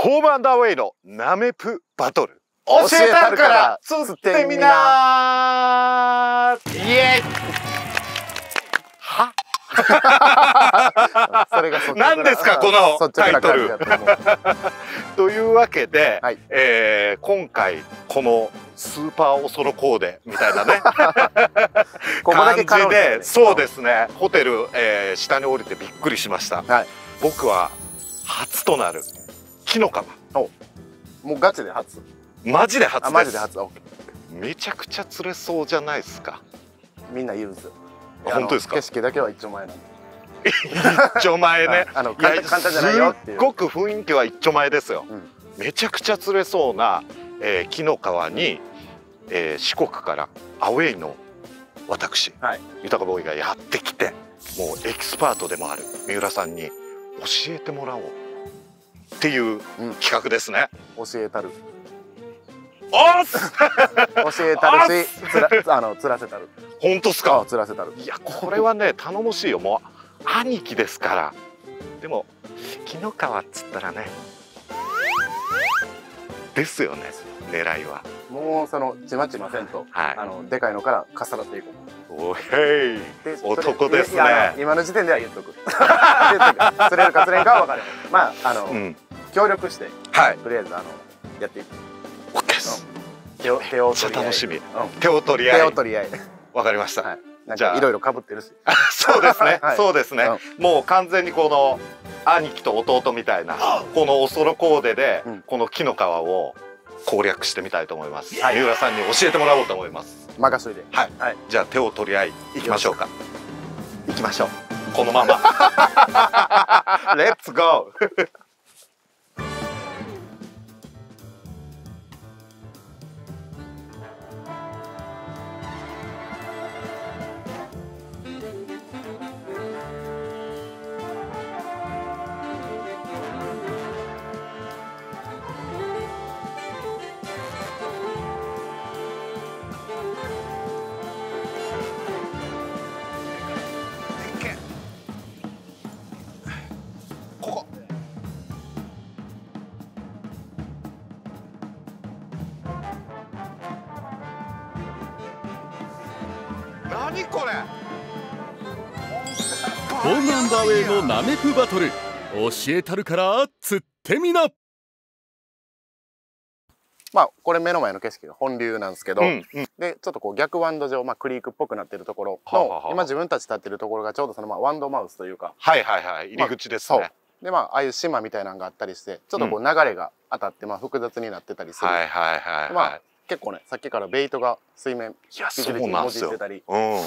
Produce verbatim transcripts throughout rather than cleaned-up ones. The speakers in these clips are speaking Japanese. ホームアンダーウェイのナメプバトル、教えたるから釣ってみなー。イエはそれが何ですかこのタイトル。というわけで、はい、えー、今回このスーパーオソロコーデみたいなね感じで、そうですね、ホテル、えー、下に降りてびっくりしました、はい、僕は初となる木の釜。もうガチで初。マジで初です。マジで初。めちゃくちゃ釣れそうじゃないですか。みんな言うんですよ。本当ですか。景色だけは一丁前なんで。一丁前ね。あの簡単じゃないよっていう。すっごく雰囲気は一丁前ですよ。うん、めちゃくちゃ釣れそうな、えー、紀の川に、えー、四国からアウェイの私、はい、豊ボーイがやってきて、もうエキスパートでもある三浦さんに教えてもらおう。っていう企画ですね。うん、教えたる。おっ教えたるし、つら、あの、釣らせたる。本当っすか。釣らせたる。いや、これはね、頼もしいよ、もう兄貴ですから。でも、紀の川っつったらね。ですよね、狙いは。もう、その、ちまちませんと、はい、あの、でかいのから、重なっていこう。おへい、男ですね。今の時点では言っとく。釣れるか釣れんかは分かる。まああの協力してとりあえずあのやっていく。オッケーです。手を手を取り合い。楽しみ。手を取り合い。手を取り合い。わかりました。じゃあいろいろ被ってるし。そうですね。そうですね。もう完全にこの兄貴と弟みたいなこのおそろコーデでこの紀の川を攻略してみたいと思います。三浦さんに教えてもらおうと思います。任せといて。はい、はい、じゃあ手を取り合い行きましょうか。行きましょう。このまま。レッツゴー。ホームアンダーウェイのナメプバトル、教えたるから釣ってみな。まあこれ目の前の景色が本流なんですけど、うんうん、でちょっとこう逆ワンド上、まあ、クリークっぽくなってるところの今自分たち立ってるところがちょうどそのまあワンドマウスというか、はいはいはい、入り口ですね。まあ、そうでまあああいう島みたいなのがあったりしてちょっとこう流れが当たってまあ複雑になってたりする。結構ねさっきからベイトが水面ビキビキにもじってたりあ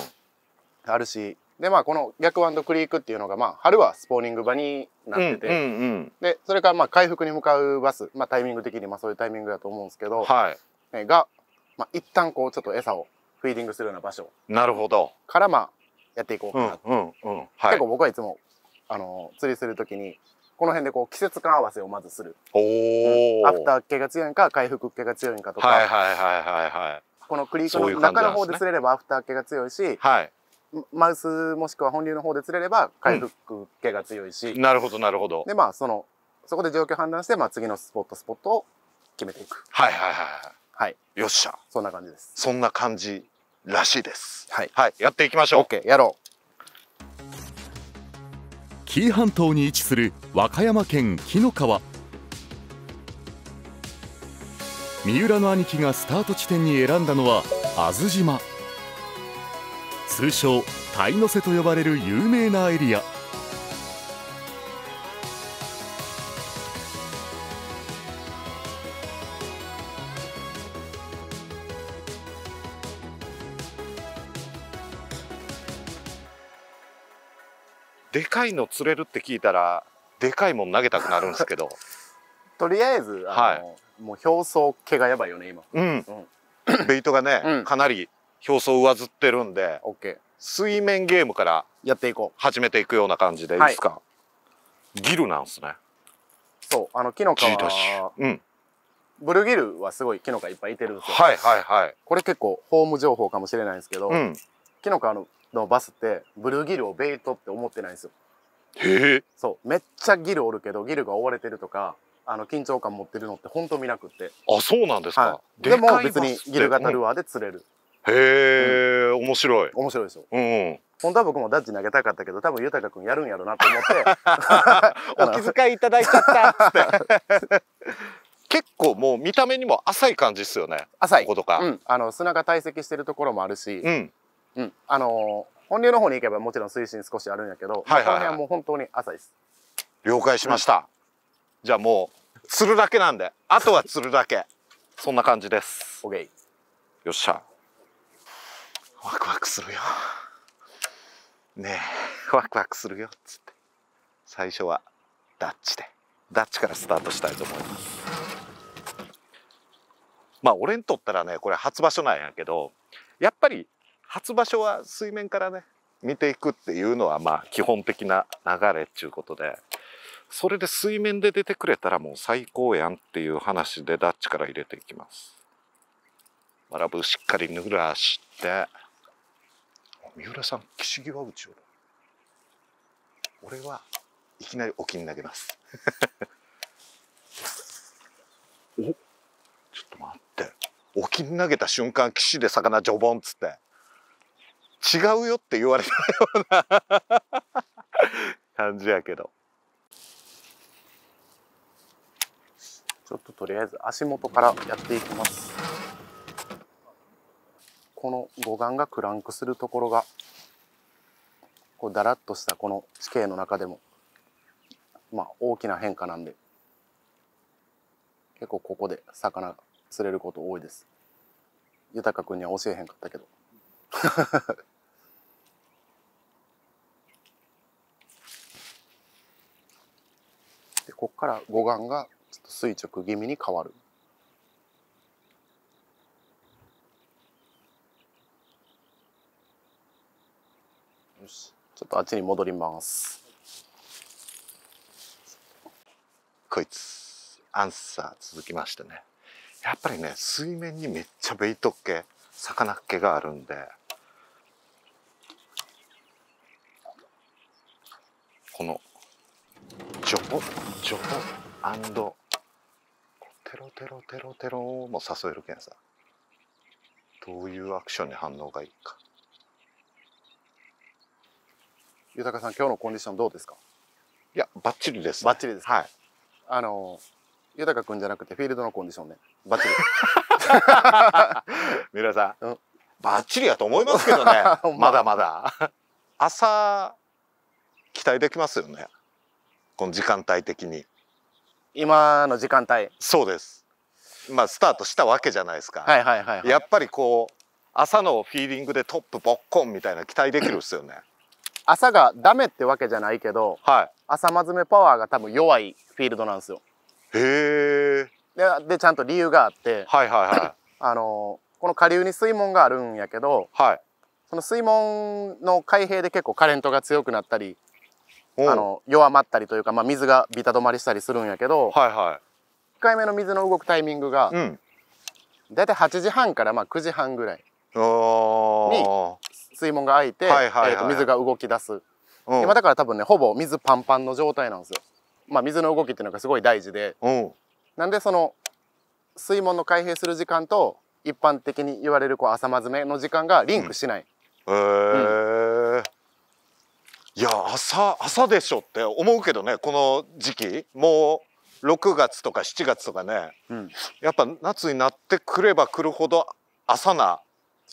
るし。でまあこの逆ワンドクリークっていうのが、まあ、春はスポーニング場になってて、でそれからまあ回復に向かうバス、まあ、タイミング的にまあそういうタイミングだと思うんですけど、はい、えが、まあ、一旦こうちょっと餌をフィーディングするような場所からまあやっていこうかなと。結構僕はいつもあの釣りする時にこの辺でこう季節感合わせをまずする、うん、アフター系が強いんか回復系が強いんかとか、このクリークの中の方で釣れればアフター系が強いし。はい、マウスもしくは本流の方で釣れれば回復系が強いし、うん、なるほどなるほど。でまあそのそこで状況判断して、まあ、次のスポットスポットを決めていく。はいはいはいはい、よっしゃ。そんな感じです。そんな感じらしいです。はい、はい、やっていきましょう。 OK、 やろう。紀伊半島に位置する和歌山県紀の川。三浦の兄貴がスタート地点に選んだのは安土島、通称鯛の瀬と呼ばれる有名なエリア。でかいの釣れるって聞いたらでかいもん投げたくなるんですけどとりあえずあの、はい、もう表層毛がやばいよね今。うん、うん、ベイトがね、うん、かなり表層上ずってるんで、水面ゲームからやっていこう。始めていくような感じでいいですか。はい、ギルなんですね。そう、あの紀の川、うん、ブルーギルはすごい紀の川いっぱいいてるんですよ。はいはいはい。これ結構ホーム情報かもしれないんですけど、うん、紀の川の、のバスってブルーギルをベイトって思ってないんですよ。へえ。そう、めっちゃギルおるけどギルが追われてるとか。あの緊張感持ってるのって本当見なくて。あ、そうなんですか。はい、でも別にギル型ルアーで釣れる。うん、へえ、うん、面白い。面白いですよ。うん、うん。本当は僕もダッジ投げたかったけど、多分豊君やるんやろうなと思って。お気遣いいただいちゃったっつって。結構もう見た目にも浅い感じですよね。浅い。こことか、うん、あの砂が堆積してるところもあるし。うん。うん、あのー、本流の方に行けばもちろん水深少しあるんやけど、この辺はもう本当に浅いです。了解しました。うん、じゃあもう釣るだけなんで、あとは釣るだけ。そんな感じです。オッケー。よっしゃ。ワクワクするよ。ねえ、ワクワクするよっつって。最初はダッチで、ダッチからスタートしたいと思います。まあ俺にとったらね、これ初場所なんやけど、やっぱり初場所は水面からね見ていくっていうのはまあ基本的な流れっちゅうことで、それで水面で出てくれたらもう最高やんっていう話でダッチから入れていきます。ラブしっかり濡らして、三浦さん岸際打ちよ。俺はいきなり沖に投げます。お、ちょっと待って、沖に投げた瞬間岸で魚ジョボンっつって違うよって言われたような感じやけど、ちょっととりあえず足元からやっていきます。この護岸がクランクするところが、こうだらっとしたこの地形の中でもまあ大きな変化なんで、結構ここで魚釣れること多いです。豊君には教えへんかったけど。でここから護岸がちょっと垂直気味に変わる。よし、ちょっとあっちに戻ります。こいつアンサー続きましてね、やっぱりね水面にめっちゃベイト系魚系があるんで、このジョボジョボアンドテロテロテロテロも誘えるけんさ、どういうアクションに反応がいいか。豊さん今日のコンディションどうですか？いやバッチリです、ね、バッチリです。はい。あの豊君じゃなくてフィールドのコンディションね。バッチリ。三浦さん、うん、バッチリやと思いますけどね。まだまだ。朝期待できますよね、この時間帯的に。今の時間帯。そうです。まあスタートしたわけじゃないですか。はいはいはいはい。やっぱりこう朝のフィーリングでトップボッコンみたいな期待できるっすよね。朝がダメってわけじゃないけど、はい、朝まずめパワーが多分弱いフィールドなんですよ。へー。で、でちゃんと理由があって、はいはいはい。あのこの下流に水門があるんやけど、はい、その水門の開閉で結構カレントが強くなったり。あの弱まったりというか、まあ、水がビタ止まりしたりするんやけど、はいはい、いっかいめの水の動くタイミングが、うん、だいたいはちじはんからまあくじはんぐらいに水門が開いて水が動き出す、うん、今だから多分ねほぼ水パンパンの状態なんですよ。まあ、水の動きっていうのがすごい大事で、うん、なんでその水門の開閉する時間と一般的に言われるこう朝まずめの時間がリンクしない。うん、へー、うん、いや朝朝でしょって思うけどね、この時期もうろくがつとかしちがつとかね、うん、やっぱ夏になってくればくるほど朝な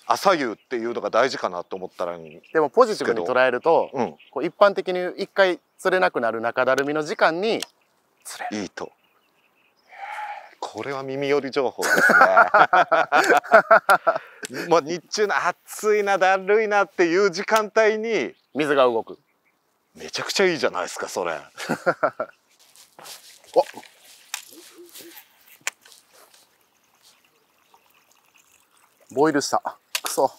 朝夕っていうのが大事かなと思ったら。でもポジティブに捉えると、うん、こう一般的にいっかい釣れなくなる中だるみの時間に釣れるいいと。これは耳寄り情報ですね。もう日中の暑いなだるいなっていう時間帯に水が動く。めちゃくちゃいいじゃないですかそれ。お、ボイルした。くそ。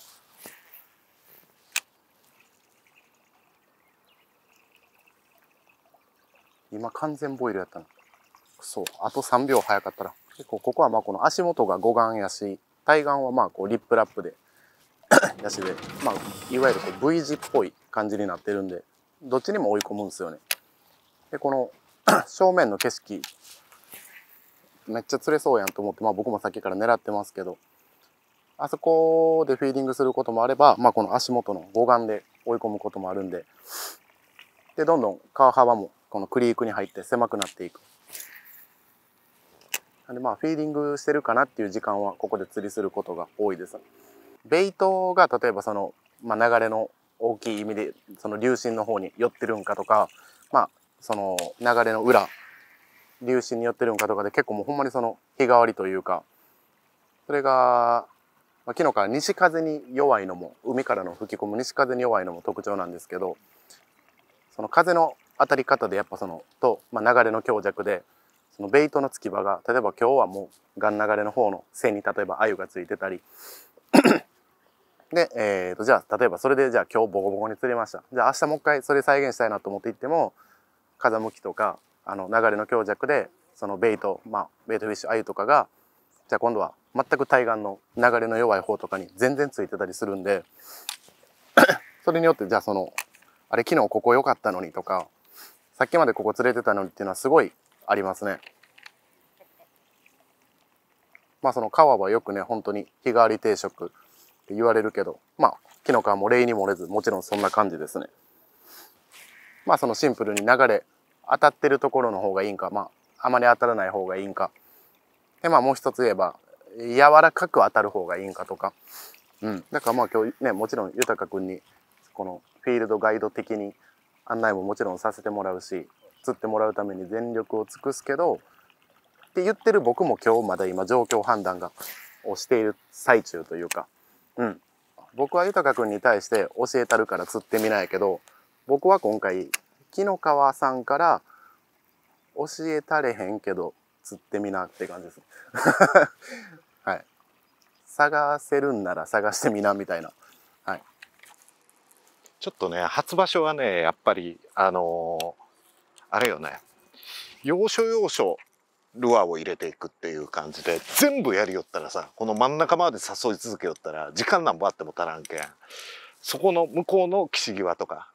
今完全ボイルやったの。くそ。あとさんびょう早かったら。結構ここはまあこの足元が護岸やし、対岸はまあこうリップラップで。やしで、まあ、いわゆるこう ブイ 字っぽい感じになってるんで、どっちにも追い込むんですよね。でこの正面の景色めっちゃ釣れそうやんと思って、まあ、僕もさっきから狙ってますけど、あそこでフィーディングすることもあれば、まあ、この足元の護岸で追い込むこともあるんで、でどんどん川幅もこのクリークに入って狭くなっていく。なんでまあフィーディングしてるかなっていう時間はここで釣りすることが多いです。ベイトが例えばその、まあ、流れの大きい意味でその流進の方に寄ってるんかとか、まあ、その流れの裏流進に寄ってるんかとかで結構もうほんまにその日替わりというか、それが、まあ、昨日から西風に弱いのも海からの吹き込む西風に弱いのも特徴なんですけど、その風の当たり方でやっぱそのと、まあ、流れの強弱でそのベイトのつき場が、例えば今日はもうガン流れの方の線に例えば鮎がついてたりで、えー、とじゃあ例えばそれでじゃあ今日ボコボコに釣れました、じゃあ明日もう一回それ再現したいなと思っていっても、風向きとかあの流れの強弱でそのベイト、まあ、ベイトフィッシュ鮎とかがじゃあ今度は全く対岸の流れの弱い方とかに全然ついてたりするんでそれによってじゃあそのあれ昨日ここ良かったのにとか、さっきまでここ釣れてたのにっていうのはすごいありますね。まあその川はよくね本当に日替わり定食って言われるけど、まあ木の皮も例に漏れずもちろんそんな感じですね。まあそのシンプルに流れ当たってるところの方がいいんか、まああまり当たらない方がいいんかで、まあもう一つ言えば柔らかく当たる方がいいんかとか、うん、だからまあ今日ねもちろん豊君にこのフィールドガイド的に案内ももちろんさせてもらうし、釣ってもらうために全力を尽くすけどって言ってる僕も今日まだ今状況判断がをしている最中というか。うん、僕は豊君に対して教えたるから釣ってみないけど、僕は今回木の川さんから教えたれへんけど釣ってみなって感じですはい、探せるんなら探してみなみたいな、はい、ちょっとね初場所はねやっぱりあのー、あれよね、要所要所ルアーを入れていくっていう感じで全部やりよったらさ、この真ん中まで誘い続けよったら時間なんぼあっても足らんけん、そこの向こうの岸際とか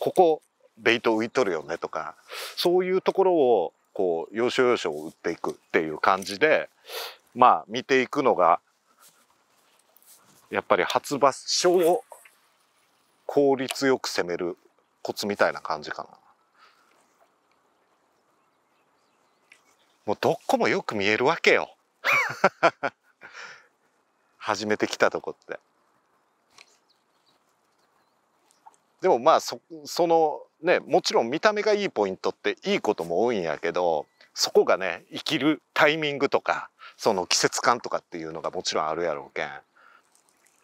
ここベイト浮いとるよねとか、そういうところをこう要所要所を打っていくっていう感じでまあ見ていくのがやっぱり初場所を効率よく攻めるコツみたいな感じかな。もうどこもよく見えるわけよ初めて来たとこって。でもまあ そ, そのねもちろん見た目がいいポイントっていいことも多いんやけど、そこがね生きるタイミングとかその季節感とかっていうのがもちろんあるやろうけん、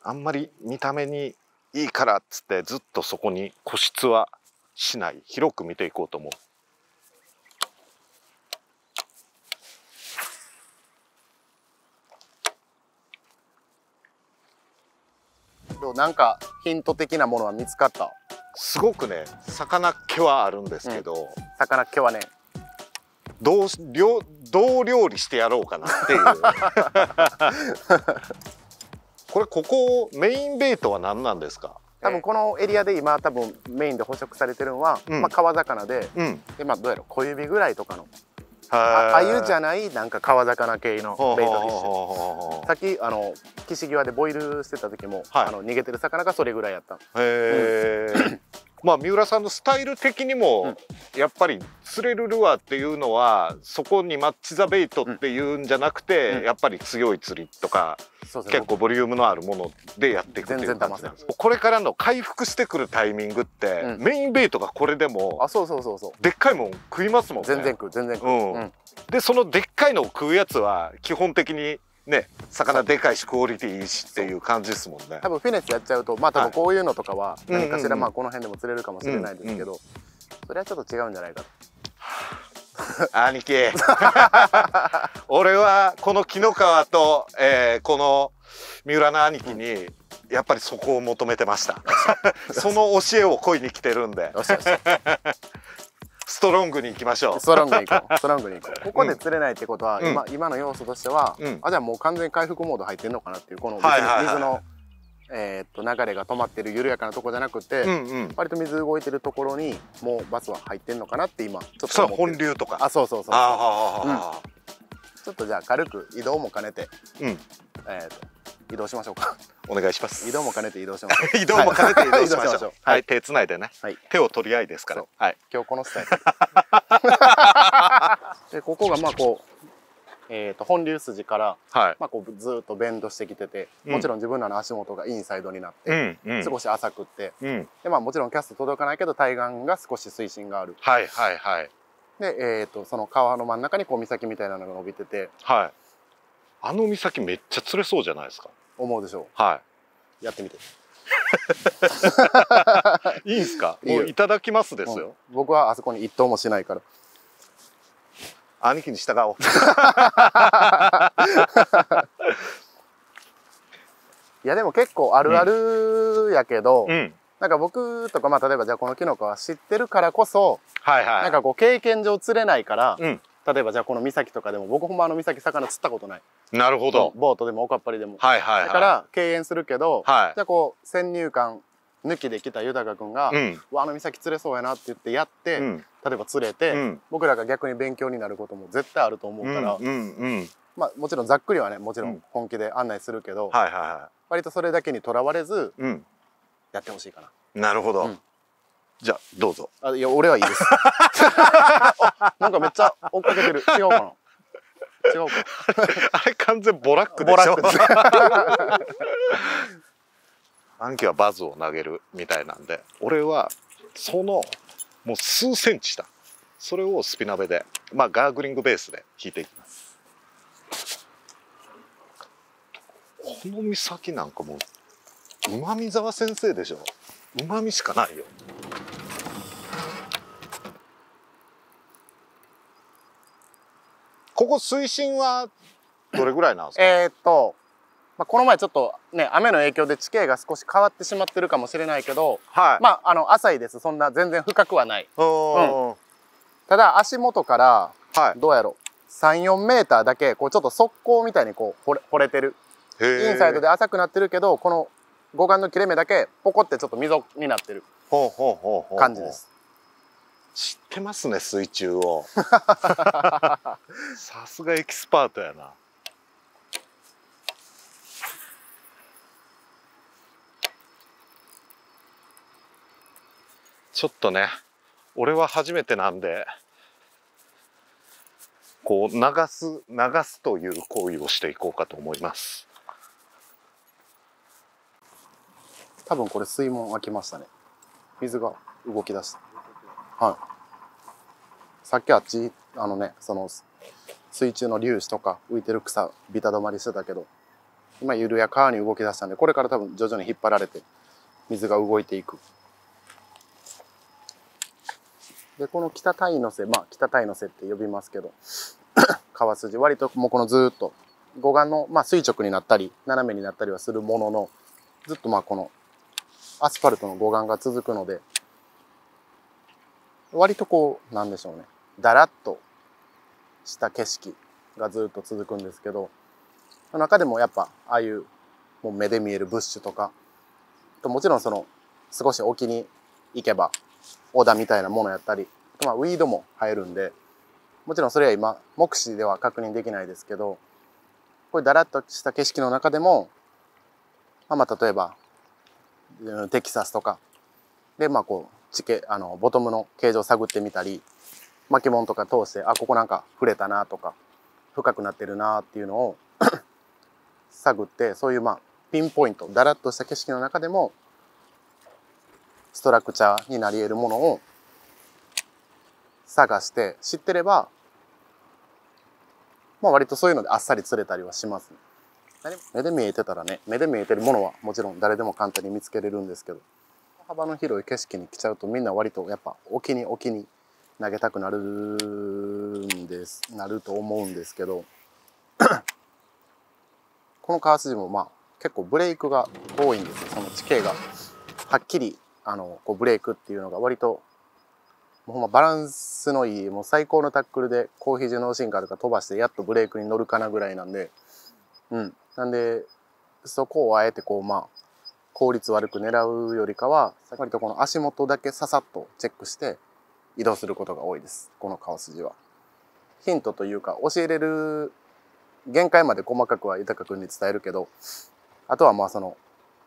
あんまり見た目にいいからっつってずっとそこに固執はしない、広く見ていこうと思う。なんかヒント的なものは見つかった？すごくね魚気はあるんですけど、うん、魚気はねどう料どう料理してやろうかなっていうこれここメインベイトは何なんですか？多分このエリアで今多分メインで捕食されてるのは、うん、まあ川魚で、うん、でまあどうやろう小指ぐらいとかのあゆじゃないなんか川魚系のベイトフィッシュ。さっきあの岸際でボイルしてた時も、はい、あの逃げてる魚がそれぐらいやった。へー、うん、まあ三浦さんのスタイル的にも、うん、やっぱり釣れるルアーっていうのはそこにマッチ・ザ・ベイトっていうんじゃなくて、うん、やっぱり強い釣りとか、うん、結構ボリュームのあるものでやっていくっていう感じなんです。これからの回復してくるタイミングって、うん、メインベイトがこれでもあそうそうそうそうでっかいもん食いますもんね。全然食う全然食う、うんうん、でそのでっかいのを食うやつは基本的にね、魚でかいしクオリティいいしっていう感じですもんね。多分フィネスやっちゃうとまあ多分こういうのとかは何かしらまあこの辺でも釣れるかもしれないですけど、それはちょっと違うんじゃないかと兄貴俺はこの紀の川と、えー、この三浦の兄貴にやっぱりそこを求めてましたその教えを恋に来てるんでストロングに行きましょう。ストロングに行こう。ストロングに行こう。ここで釣れないってことは、うん、今今の要素としては、うん、あじゃあもう完全に回復モード入ってんのかなっていうこの水のえっと流れが止まってる緩やかなとこじゃなくて、うんうん、割と水動いてるところにもうバスは入ってんのかなって今ちょっと思ってる。そう本流とか。あそうそうそう。ああああああ。ちょっょっとじゃあ軽く移動も兼ねて、うん、えっと移動しましょうか。お願いします。移動も兼ねて移動しましょう。移動も兼ねて移動しましょう。はい、手つないでね。手を取り合いですから。はい、今日このスタイルで、ここがまあこうえーと本流筋から、はい、まあこうずっとベンドしてきてて、うん、もちろん自分らの足元がインサイドになって、うんうん、少し浅くって、うん、でまあもちろんキャスト届かないけど対岸が少し水深がある。はいはいはい。で、えーとその川の真ん中にこう岬みたいなのが伸びてて、はい、あの岬めっちゃ釣れそうじゃないですか。思うでしょう。はい、やってみて。いいですか。もういただきますですよ。うん、僕はあそこに一頭もしないから。兄貴に従おう。いやでも結構あるあるやけど、うん、なんか僕とか、まあ、例えばじゃあこのキノコは知ってるからこそ、なんかこう経験上釣れないから、うん、例えばじゃあこの岬とかでも僕ほんまあの岬魚釣ったことない。なるほど。ボートでもおかっぱりでも。だから敬遠するけど、はい、じゃあこう先入観抜きできた豊君が「うん、わあの岬釣れそうやな」って言ってやって、うん、例えば釣れて、うん、僕らが逆に勉強になることも絶対あると思うから、まあもちろんざっくりはね、もちろん本気で案内するけど、割とそれだけにとらわれず、うん、やってほしいかな。なるほど、うん、じゃあどうぞ。あ、いや俺はいいです。なんかめっちゃ追っかけてる。違うかな。違うか。あれ完全ボラックでしょ。兄貴はバズを投げるみたいなんで、俺はそのもう数センチだ、それをスピナベで、まあ、ガーグリングベースで引いていきます。この岬なんかもううまみ沢先生でしょ。うまみしかないよ。ここ水深はどれぐらいなんですか。えっとまあこの前ちょっとね、雨の影響で地形が少し変わってしまってるかもしれないけど、はい、まああの浅いです。そんな全然深くはない。うん、ただ足元からどうやろう、はい、さん、よんメーターだけこうちょっと側溝みたいにこう掘れてる。インサイドで浅くなってるけど、この護岸の切れ目だけポコってちょっと溝になってる感じです。知ってますね、水中を。さすがエキスパートやな。ちょっとね、俺は初めてなんで、こう流す流すという行為をしていこうかと思います。多分これ水門開きましたね。水が動き出した。はい、さっきあっちあのね、その水中の粒子とか浮いてる草ビタ止まりしてたけど、今緩やかに動き出したんで、これから多分徐々に引っ張られて水が動いていく。でこの北鯛の瀬、まあ北鯛の瀬って呼びますけど、川筋割ともうこのずっと護岸の、まあ、垂直になったり斜めになったりはするものの、ずっとまあこのアスファルトの護岸が続くので、割とこうなんでしょうね、だらっとした景色がずっと続くんですけど、その中でもやっぱああいうもう目で見えるブッシュとかと、もちろんその少し沖に行けばオーダーみたいなものやったり、まあ、ウィードも生えるんで、もちろんそれは今目視では確認できないですけど、こういうだらっとした景色の中でも、まあ、まあ例えばテキサスとかで、まあこう地形あのボトムの形状を探ってみたり、巻物とか通して、あここなんか触れたなとか深くなってるなっていうのを探って、そういうまあピンポイントだらっとした景色の中でもストラクチャーになり得るものを探して知ってれば、まあ割とそういうのであっさり釣れたりはしますね。目で見えてたらね、目で見えてるものはもちろん誰でも簡単に見つけれるんですけど、幅の広い景色に来ちゃうとみんな割とやっぱ沖に沖に投げたくなるんですなると思うんですけど、この川筋もまあ結構ブレイクが多いんですよ。その地形がはっきりあのこうブレイクっていうのが割ともうほんまバランスのいい、もう最高のタックルでコーヒージュノーシンカーとか飛ばしてやっとブレイクに乗るかなぐらいなんで、うん、なんでそこをあえてこうまあ効率悪く狙うよりかは、割とこの足元だけささっとチェックして移動することが多いです、この川筋は。ヒントというか教えれる限界まで細かくは豊君に伝えるけど、あとはまあその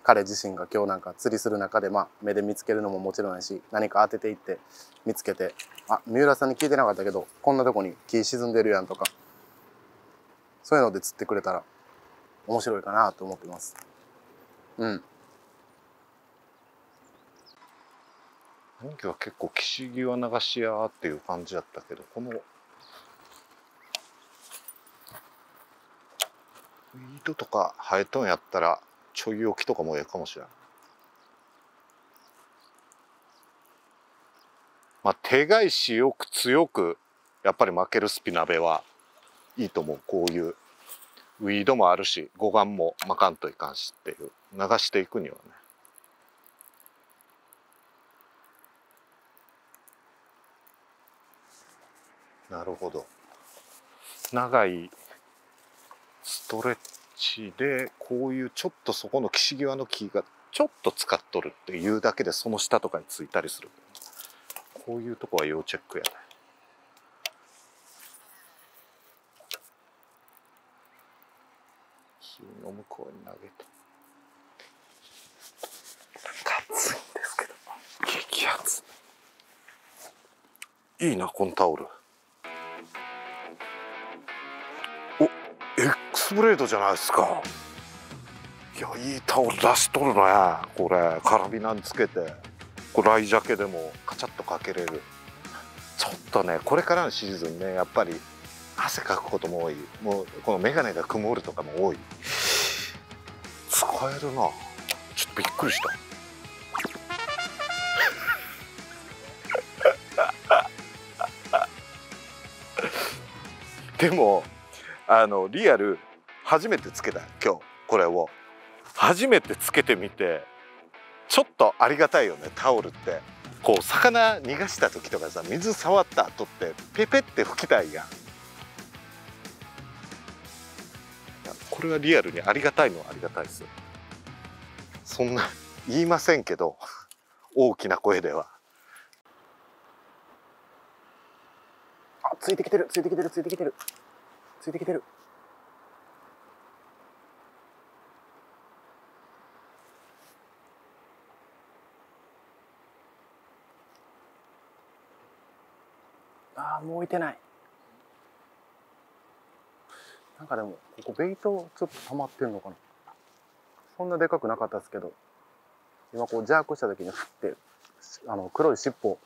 彼自身が今日なんか釣りする中でまあ目で見つけるのももちろんやし、何か当てていって見つけて、あ、三浦さんに聞いてなかったけどこんなとこに木沈んでるやんとか、そういうので釣ってくれたら面白いかなと思ってます。うん。今日は結構岸際流し屋っていう感じだったけど、この糸とか生えとんやったらちょい置きとかもええかもしれない。まあ手返しよく強くやっぱり負けるスピナベはいいと思う。こういうウィードもあるし護岸もまかんといかんしっていう、流していくにはね。なるほど、長いストレッチでこういうちょっとそこの岸際の木がちょっと使っとるっていうだけでその下とかについたりする。こういうとこは要チェックやね。木の向こうに投げて、熱いんですけど激アツ。いいなこのタオル。X ブレードじゃないですか。いや、いいタオル出しとるねこれ。カラビナにつけてこうライジャケでもカチャッとかけれる。ちょっとねこれからのシーズンね、やっぱり汗かくことも多い、もうこの眼鏡が曇るとかも多い。使えるな。ちょっとびっくりしたでもあのリアル初めてつけた今日これを初めてつけてみて、ちょっとありがたいよねタオルって。こう魚逃がした時とかさ、水触った後ってペペって拭きたいやん。これはリアルにありがたいのはありがたいです。そんな言いませんけど大きな声では。あ、ついてきてるついてきてるついてきてるついてきてる。ああ、もう置いてない。なんかでもここベイトちょっと溜まってんのかな。そんなでかくなかったですけど、今こうジャークした時にフッてあの黒い尻尾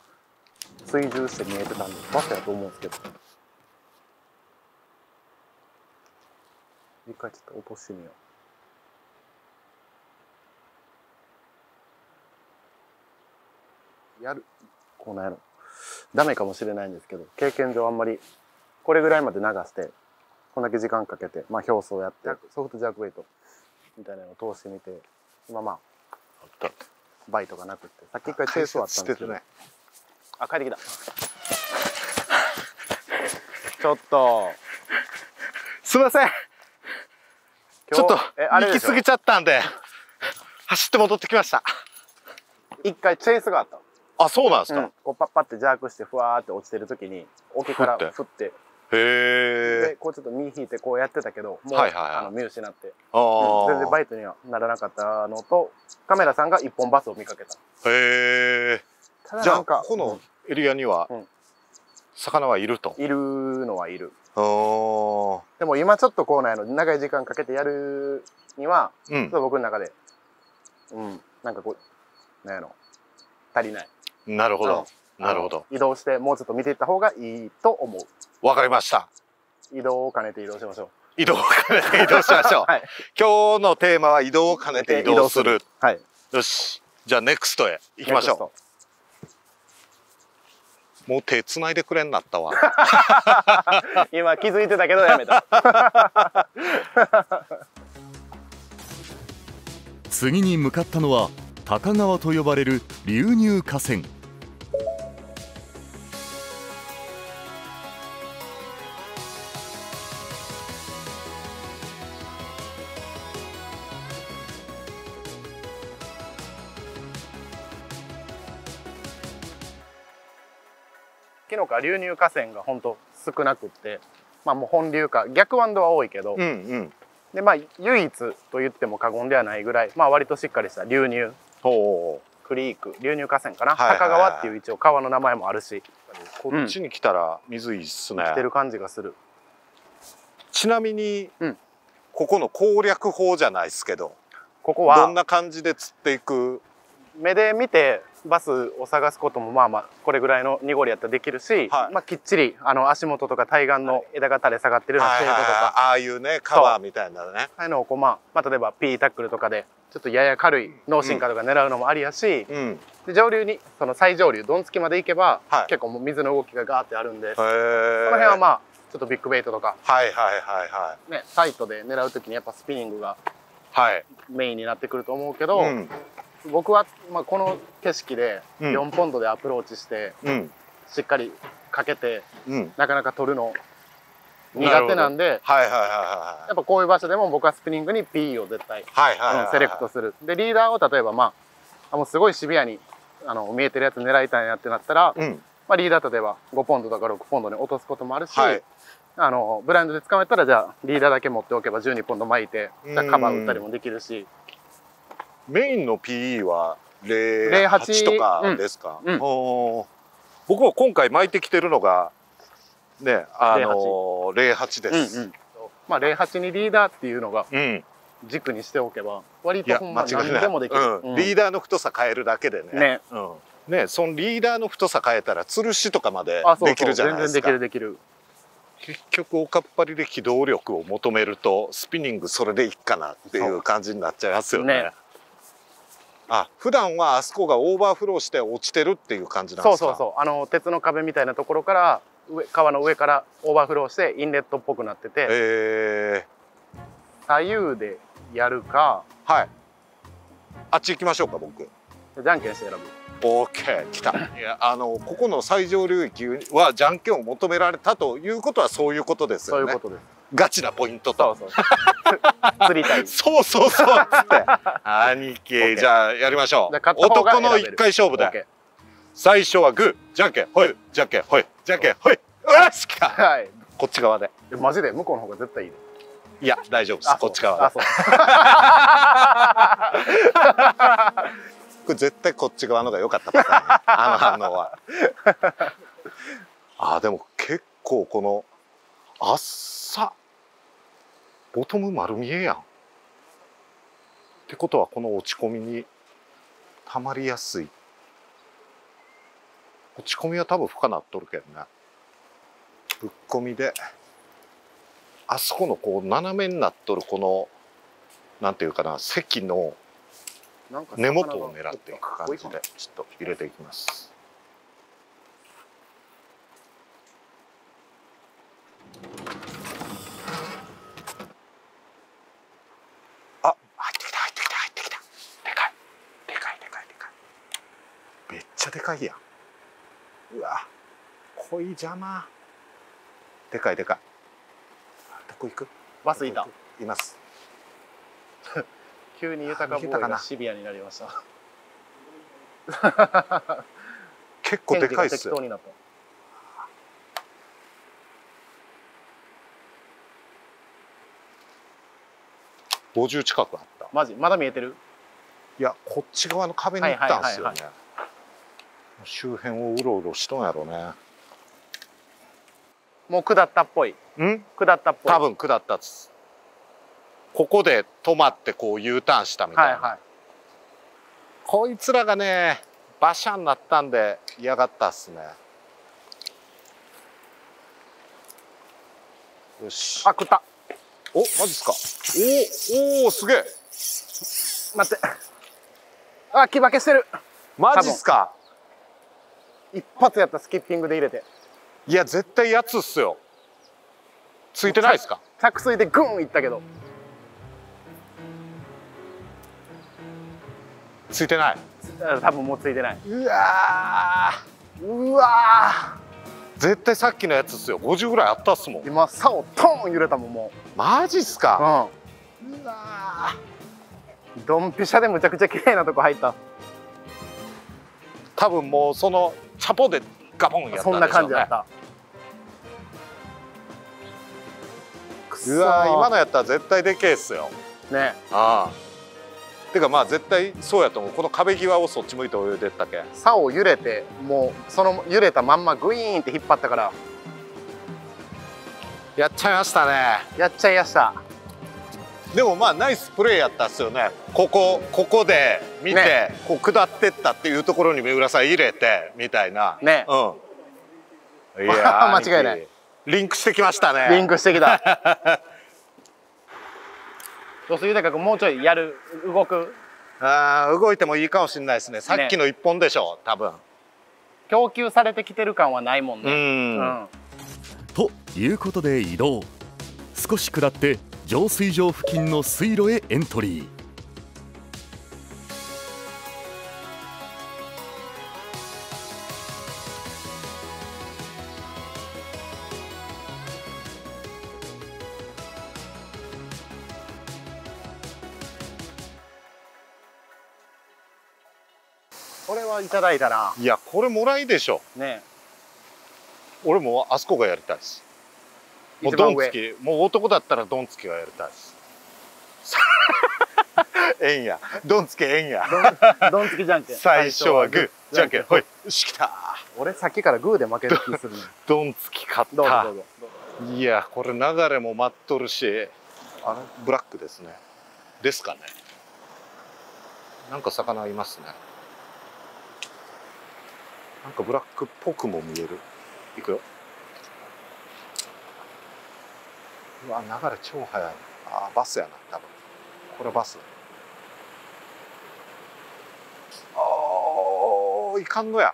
追従して見えてたんでバカやと思うんですけど。一回ちょっと落としてみよう。やるこうなんやろ、ダメかもしれないんですけど、経験上あんまりこれぐらいまで流してこんだけ時間かけて、まあ、表層やってソフトジャークベイトみたいなのを通してみて、今まあバイトがなくって、さっき一回チェイスはあったんですけど、あ、帰ってきたちょっとすいません、ちょっと行き過ぎちゃったんで走って戻ってきました。一回チェイスがあった。あ、そうなんですか。うん、こうパッパってジャークしてふわーって落ちてる時に桶から振って、へえ、でこうちょっと身引いてこうやってたけど、もう見失って、全然バイトにはならなかったのと、カメラさんが一本バスを見かけた。へえ。じゃあここのエリアには、うん、魚はいると。いるのはいる。お、でも今ちょっとこうなんやろ、長い時間かけてやるには、うん、ちょっと僕の中で、うん、なんかこうなんやろ足りない。なるほど、なるほど。移動してもうちょっと見ていった方がいいと思う。わかりました。移動を兼ねて移動しましょう。移動を兼ねて移動しましょう。はい、今日のテーマは移動を兼ねて移動する。はい。よし、じゃあネクストへ行きましょう。もう手繋いでくれんなったわ今気づいてたけどやめた次に向かったのは高川と呼ばれる流入河川。流入河川が本当少なくって、まあ、もう本流か逆ワンドは多いけど、うんうん、でまあ唯一と言っても過言ではないぐらい、まあ、割としっかりした流入クリーク流入河川かな、高川っていう一応川の名前もあるし、こっちに来たら水いいっすね、うん、来てる感じがする。ちなみに、うん、ここの攻略法じゃないですけど、ここはどんな感じで釣っていく？目で見てバスを探すこともまあまあこれぐらいの濁りやったらできるし、はい、まあきっちりあの足元とか対岸の枝が垂れ下がってるような程度とか、ああいうねカバーみたいなね、ああいうのをこう、まあ、まあ例えば P タックルとかでちょっとやや軽い脳進化とか狙うのもありやし、うん、で上流にその最上流どんつきまで行けば、はい、結構もう水の動きがガーってあるんで、この辺はまあちょっとビッグベイトとかはいはいはいはい、ね、サイトで狙う時にやっぱスピニングがはい、メインになってくると思うけど、うん、僕は、まあ、この景色でよんポンドでアプローチして、うん、しっかりかけて、うん、なかなか取るの苦手なんで、やっぱこういう場所でも僕はスピニングに P を絶対セレクトする。でリーダーを例えば、まあ、もうすごいシビアにあの見えてるやつ狙いたいなってなったら、うん、まあ、リーダー例えばごポンドとかろくポンドに落とすこともあるし。はい、あのブラインドで捕まえたらじゃあリーダーだけ持っておけばじゅうにポンド巻いてカバー打ったりもできるし、メインの ピーイー はゼロはちとかですか、うんうん、僕は今回巻いてきてるのがねあのゼロはちです、うんうん、まあゼロはちにリーダーっていうのが軸にしておけば割とほんま何でもできる、うん、リーダーの太さ変えるだけでね、ね、うん、ね、そのリーダーの太さ変えたら吊るしとかまでできるじゃないですか。そうそう、全然できるできる。結局おかっぱりで機動力を求めるとスピニングそれでいいかなっていう感じになっちゃいますよね。ね、あ、普段はあそこがオーバーフローして落ちてるっていう感じなんですか？そうそうそう、あの鉄の壁みたいなところから上川の上からオーバーフローしてインレットっぽくなってて、えー、左右でやるか、はい、あっち行きましょうか。僕じゃんけんして選ぶ。オーケー、来た。いや、あのここの最上流域はじゃんけんを求められたということはそういうことですよね。そういうことです。ガチなポイントと。そうそう。釣りたい。そうそうそうっつって。兄貴、じゃあやりましょう。男の一回勝負だ。最初はグー、じゃんけん、ほい、じゃんけん、ほい、じゃんけん、ほい。よしか。はい。こっち側で。マジで向こうの方が絶対いい。いや、大丈夫です。こっち側。絶対こっち側のが良かったパターン、ね、あの反応は。あー、でも結構このあっさボトム丸見えやん。ってことはこの落ち込みにたまりやすい。落ち込みは多分深なっとるけどね。ぶっ込みであそこのこう斜めになっとるこのなんていうかな席の根元を狙っていく感じでちょっと入れていきます。あ、入ってきた入ってきた入ってきた。でかいでかいでかいでかい。めっちゃでかいやん。うわ、こい邪魔。でかいでかい。どこ行く？バスいた。います。急に豊かボーイがシビアになりました。結構でかいっすよ。ごじゅう近くあった。マジ？まだ見えてる？いや、こっち側の壁に行ったんですよね。周辺をうろうろしとんやろね。もう下ったっぽい。うん？下ったっぽい。多分下ったっす。ここで止まってこう U ターンしたみたいな、はい、はい、こいつらがね馬車になったんで嫌がったっすね。よし、あ、食った。お、マジっすか。おお、すげえ。待って、あ、木化けしてる。マジっすか。一発やった、スキッピングで入れて。いや、絶対やつっすよ。ついてないっすか。着水でグンいったけどついてない。多分もうついてない。うわうわ、絶対さっきのやつですよ。ごじゅうぐらいあったっすもん。今さおトーン揺れたもん。もうマジっすか。うん、うわ、ドンピシャでむちゃくちゃ綺麗なとこ入った。多分もうそのチャポでガボンやったんでしょうね。そんな感じだった。うわー、今のやったら絶対でけえっすよね。ああ、てかまあ絶対そうやと思う。この壁際をそっち向いて泳いでったっけ、竿を揺れて、もうその揺れたまんまグイーンって引っ張ったから、やっちゃいましたね。やっちゃいました。でもまあナイスプレーやったっすよね。ここここで見て、ね、こう下ってったっていうところに三浦さん入れてみたいなね。うん、いやー間違いない。リンクしてきましたね。リンクしてきた。どうする、豊君、もうちょいやる、動く。ああ、動いてもいいかもしれないですね。さっきの一本でしょ、ね、多分。供給されてきてる感はないもんね。うん、うん、ということで移動。少し下って浄水場付近の水路へエントリー。これはいただいたな。いや、これもらいでしょね。俺もあそこがやりたいし、もうドンつき、もう男だったらドンつきがやりたいし。えんや、ドンつきえんや。ドンつきじゃんけん。最初はグー、じゃんけん、ほい、しきた。俺さっきからグーで負ける気する。ドンつき勝った。いや、これ流れも待っとるし。あのブラックですね。ですかね。なんか魚いますね。なんかブラックっぽくも見える。いくよ。うわ、流れ超速い。あ、バスやな、多分。これバス。ああ、いかんのや。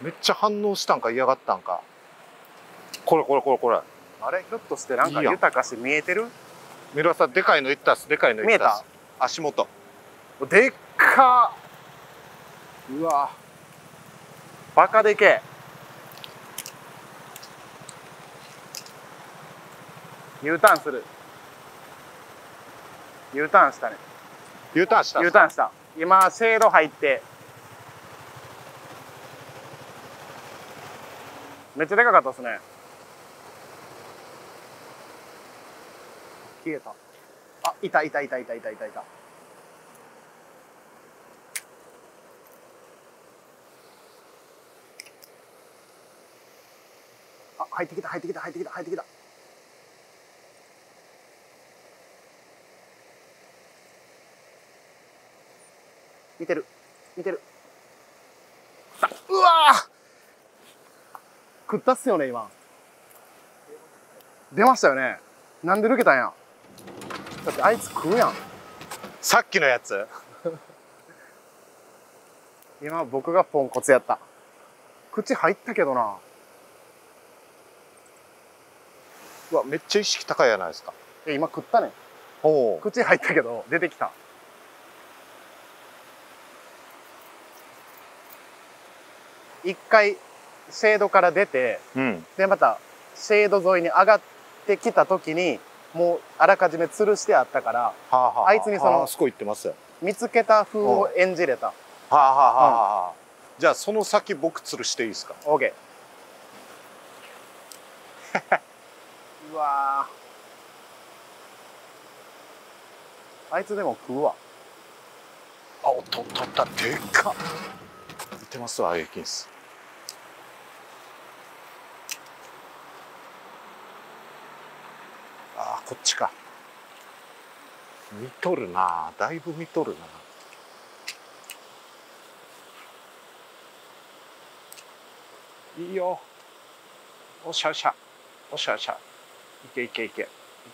めっちゃ反応したんか、嫌がったんか。これこれこれこれ。あれ、ひょっとしてなんか豊かし見えてる？三浦さん、でかいのいったっす。でかいのいったっす。見えた？足元。でっか。うわ、バカでけえ。U ターンする。 U ターンしたね。 U ターンした U ターンした。今シェード入って、めっちゃでかかったですね。消えた。あ、いたいたいたいたいたいたいた。入ってきた入ってきた入ってきた入ってきた。見てる見てる。うわー、食ったっすよね今。出ましたよね。なんで抜けたんや。だってあいつ食うやん、さっきのやつ。今僕がポンコツやった。口入ったけどな。うわ、めっちゃ意識高いじゃないですか。え、今食ったね。おお。口入ったけど出てきた。一回シェードから出て、うん、でまたシェード沿いに上がってきた時にもうあらかじめ吊るしてあったから、はあはあ、あいつにその、はあ、すごい言ってますよ、見つけた風を演じれた。はあはあはあ、うん、じゃあその先僕吊るしていいですか。 OK。 うわー、あいつでも食うわ。あ、おっとっとっと、でっかいってますわ。エイキンスあー、こっちか。見とるな、だいぶ見とるな。いいよ、おしゃおしゃおしゃおしゃ、いけいけいけい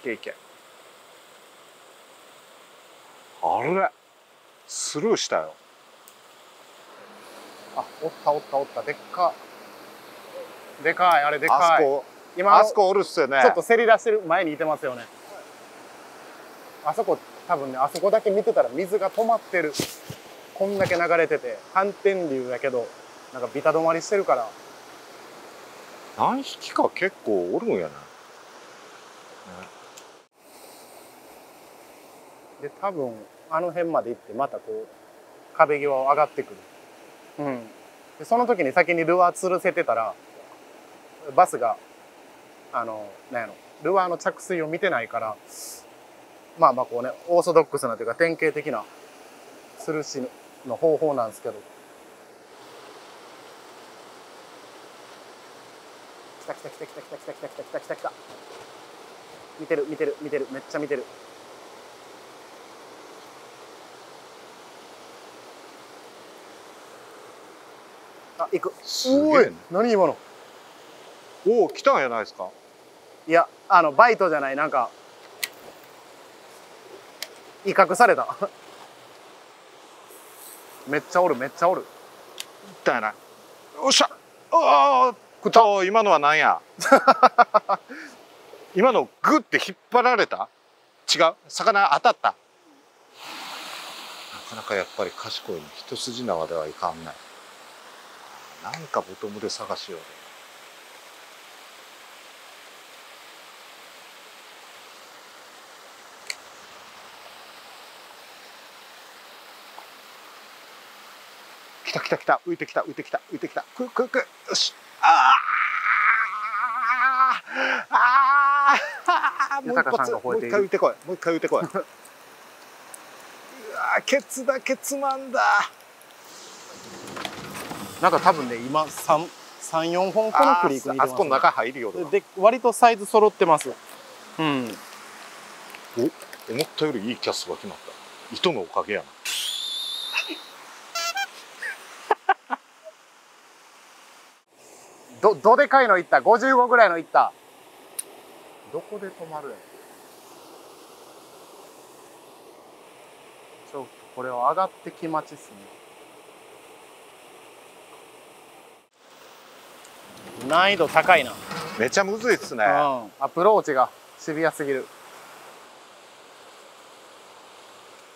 けいけ。あれ、スルーしたよ。あ、おったおったおった、でっかでかい。あれでかい。あそこ、今あそこおるっすよね。ちょっとせり出してる、前にいてますよね。あそこ多分ね、あそこだけ見てたら水が止まってる。こんだけ流れてて反転流だけど、なんかビタ止まりしてるから。何匹か結構おるんやな、ね。で多分あの辺まで行ってまたこう壁際を上がってくる。うん、でその時に先にルアー吊るせてたらバスがあの何やろ、ルアーの着水を見てないから、まあまあこうね、オーソドックスなというか典型的な吊るしの方法なんですけど、来た来た来た来た来た来た来た来た来た来た、見てる見てる見てる、めっちゃ見てる。あ、行く。すごい。何今の。おお、来たんじゃないですか。いや、あのバイトじゃない、なんか威嚇された。めっちゃおる、めっちゃおる。だよな。おっしゃ。ああ、くと、今のはなんや。今のグって引っ張られた。違う、魚当たった。なかなかやっぱり賢いね、一筋縄ではいかんない。なんかボトムで探しよう。来た来た来た、浮いてきた浮いてきた浮いてきた、くくく、よし、ああああ、もう一発、もう一回浮いてこい、もう一回浮いてこい。うわ、ケツだケツマンだ。なんか多分ね、今さん、よんほんこのクリークにいますね。あそこの中入るよ。で、割とサイズ揃ってます。うん。お、思ったよりいいキャストが決まった。糸のおかげやな。ど、どでかいのいった。ごじゅうごぐらいのいった。どこで止まるん？ちょっとこれは上がってき待ちっすね。難易度高いな。めちゃむずいっすね、うん、アプローチがシビアすぎる。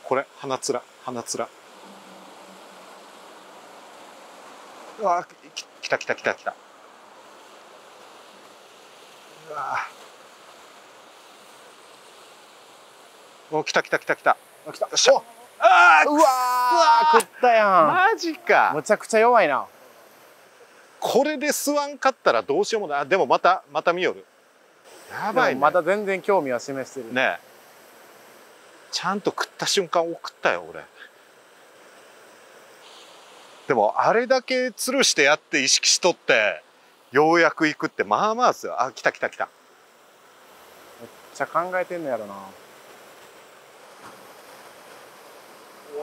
これ鼻つら鼻つら、うわ、きたきたきたきた、うわ、お、きたきたきたきたきた、よっしゃ、あー、うわー、食ったやん。マジか、むちゃくちゃ弱いな。これで吸わんかったらどうしようもない。あ、でもまたまた見よる。やばいね。まだ全然興味は示してるね。ちゃんと食った瞬間送ったよ俺。でもあれだけ吊るしてやって意識しとってようやく行くって、まあまあですよ。あ、来た来た来た。めっちゃ考えてんのやろな。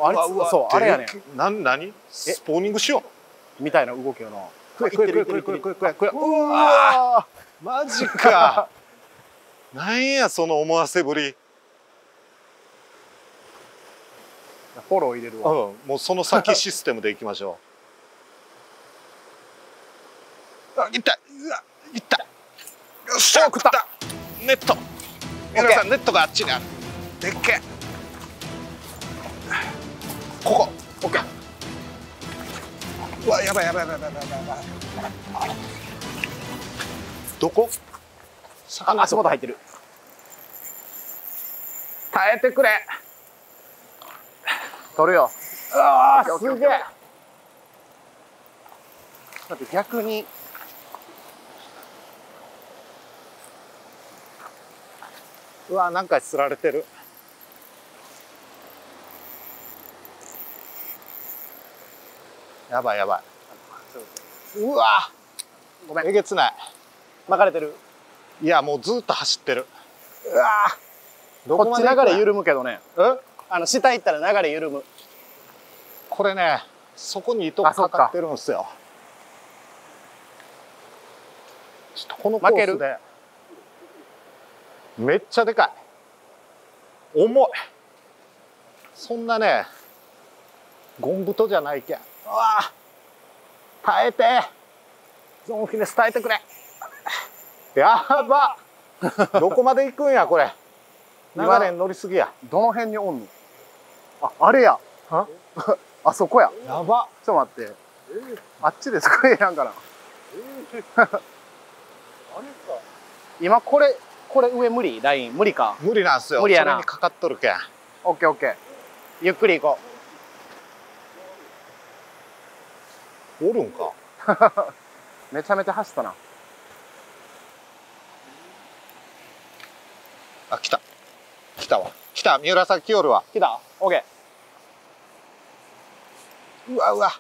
あれ、そうあれやねん。何何？スポーニングしようみたいな動きよな。マジか。なんやその思わせぶり。フォロー入れるわ。うん、もうその先システムでいきましょう。あ、いった、いった、よっしゃ、食った。ネット、江上さん、ネットがあっちにある。でっけ、ここ OK。うわ、やばいやばいやばいやばいやばい。どこ？あ、足元入ってる。耐えてくれ。取るよ。ああ、すげえ。だって逆に。うわ、なんか釣られてる。やばいやばい。うわ、ごめん、えげつない。巻かれてる。いや、もうずっと走ってる。うわ、どこまで行くの？こっち流れ緩むけどね。え？あの下行ったら流れ緩む。これね、そこに糸がかかってるんですよ。ちょっとこのコースでめっちゃでかい。重い。そんなね、ゴンブトじゃないけん。うわ、耐えて、ゾンフィネス耐えてくれ。やば。どこまで行くんやこれ。流れに乗りすぎや。どの辺におんの？あ、あれや。あそこや。やば。ちょっと待って。あっちですこれやんから。あれか。今これこれ上無理、ライン無理か。無理なんすよ。無理やな。それにかかっとるけん。オッケーオッケー。ゆっくり行こう。おるんか。めちゃめちゃ走ったな。あ、来た。来たわ。来た。三浦さん来よるわ。来た。オッケー。うわうわ。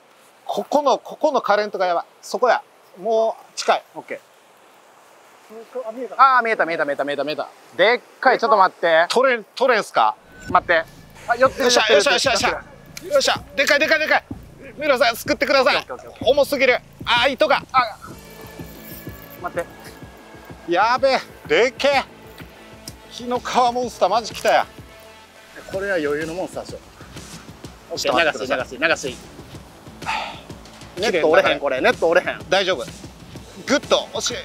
ここの、ここのカレントがやばい。そこや。もう近い。オッケー。ああ、見えた見えた見えた見えた見えた。でっかい。ちょっと待って。取れ、取れんすか。待って。あ、よっしゃよっしゃよっしゃよっしゃ。よっしゃ。でかいでかいでかい。三浦さん、救ってください。重すぎる。ああ、糸が。あ。待って。やべえ、でっけえ。日の川モンスターマジ来たや。これは余裕のモンスターでしょ。オッケー、流し流し流し。ネット折れへん、これネット折れへん。大丈夫。グッと押し、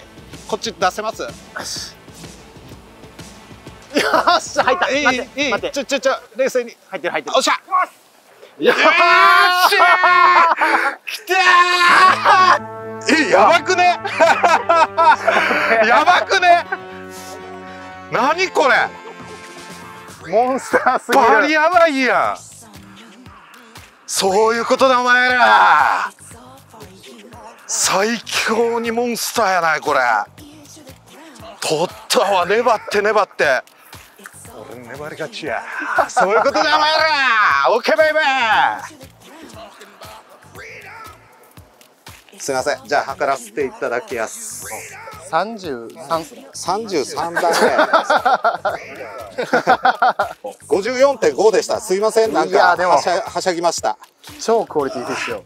こっち出せます。よっしゃ入った。いいいい。待ってちょちょちょ冷静に入ってる入ってる。おっしゃ。よっしゃ。来たー。え、やばくねやばくね何これモンスターすぎる。バリやばいやん。そういうことだお前ら。最強にモンスターやないこれ。取ったわ。粘って粘って俺粘り勝ちやそういうことだお前ら。オッケーバイバイ。すみません、じゃあ測らせていただきます。三十三、三十三段目。五十四点五でした。すみません、なんかはしゃはしゃぎました。超クオリティですよ。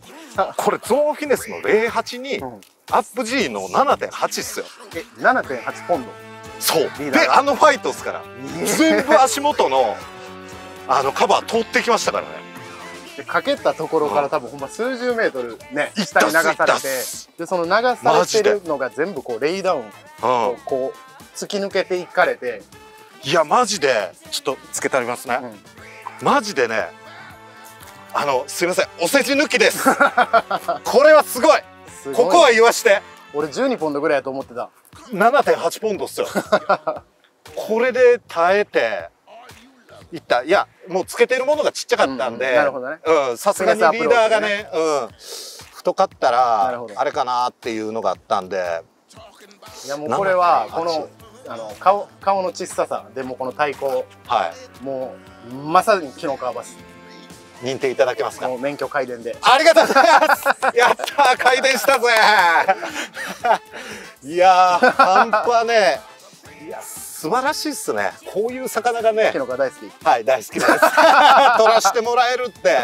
これゾーンフィネスの零八に、うん、アップ G の七点八っすよ。え、七点八ポンド。そう。で、あのファイトっすから。全部足元のあのカバー通ってきましたからね。かけたところから多分ほんま数十メートルね下に流されて、でその流されてるのが全部こうレイダウンをこう突き抜けていかれて、いやマジでちょっとつけてありますね、うん、マジでね、あのすいませんお世辞抜きですこれはすごい、すごいここは言わして。俺じゅうにポンドぐらいやと思ってた。 ななてんはち ポンドっすよこれで耐えていった。いやもうつけてるものがちっちゃかったんで、さすがにリーダーがね、うん、太かったらあれかなっていうのがあったんで。いやもうこれはこのあの顔顔の小ささでもこの太鼓、はい、もうまさに木の川橋認定いただけますか。もう免許改伝で。ありがとうございますやったー、改伝したぜいやー半端ねえ。いや素晴らしいっすね。こういう魚がね。キノコ大好き。はい、大好きです。取らしてもらえるって。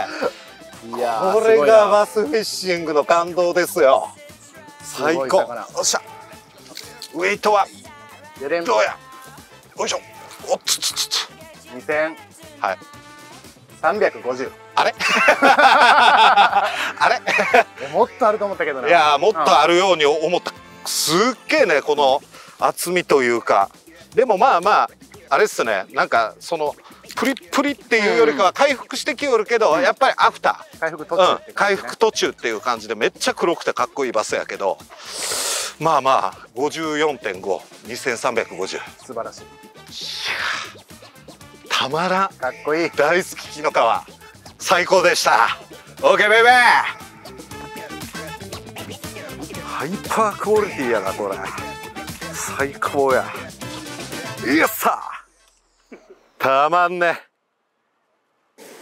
いや、これがバスフィッシングの感動ですよ。最高。おっしゃ。ウェイトは。どうや。おいしょ。おっつつつつ。二千。はい。三百五十。あれ。あれ。もっとあると思ったけどね。いや、もっとあるように思った。すっげえね、この厚みというか。でもまあまああれっすね、なんかそのプリプリっていうよりかは回復してきよるけど、うん、やっぱりアフター回復途中、ね、うん、回復途中っていう感じでめっちゃ黒くてかっこいいバスやけど、まあまあ ごじゅうよんてんごにせんさんびゃくごじゅう 素晴らしい。いやたまらん、かっこいい、大好き木の川最高でした。 OK ベイベー。ハイパークオリティやなこれ、最高や。よっしゃたまんね。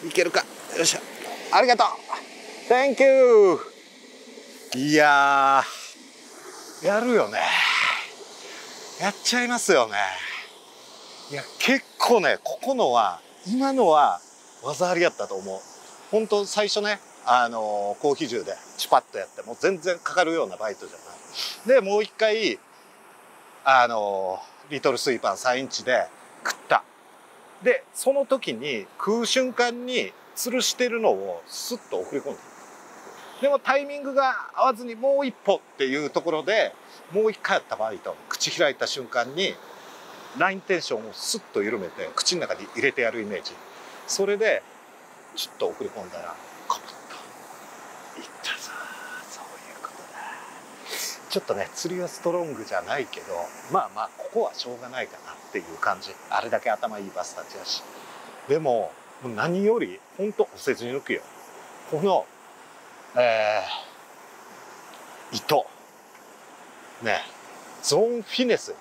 いけるか。よっしゃありがとう Thank you。 いやーやるよね、やっちゃいますよね。いや結構ね、ここのは今のは技ありやったと思う。ほんと最初ね、あのー、コーヒー銃でチュパッとやってもう全然かかるようなバイトじゃないで、もう一回あのーリトルスイーパーさんインチで食った。で、その時に食う瞬間に吊るしてるのをスッと送り込んで。でもタイミングが合わずにもう一歩っていうところで、もう一回やった場合と、口開いた瞬間にラインテンションをスッと緩めて、口の中に入れてやるイメージ。それで、ちょっと送り込んだら、コプッと。いったぞ。そういうことだ。ちょっとね、釣りはストロングじゃないけど、まあまあここはしょうがないかなっていう感じ。あれだけ頭いいバスたちやし。でも何よりほんとお世辞抜くよ、この、えー、糸ね。ゾーンフィネス、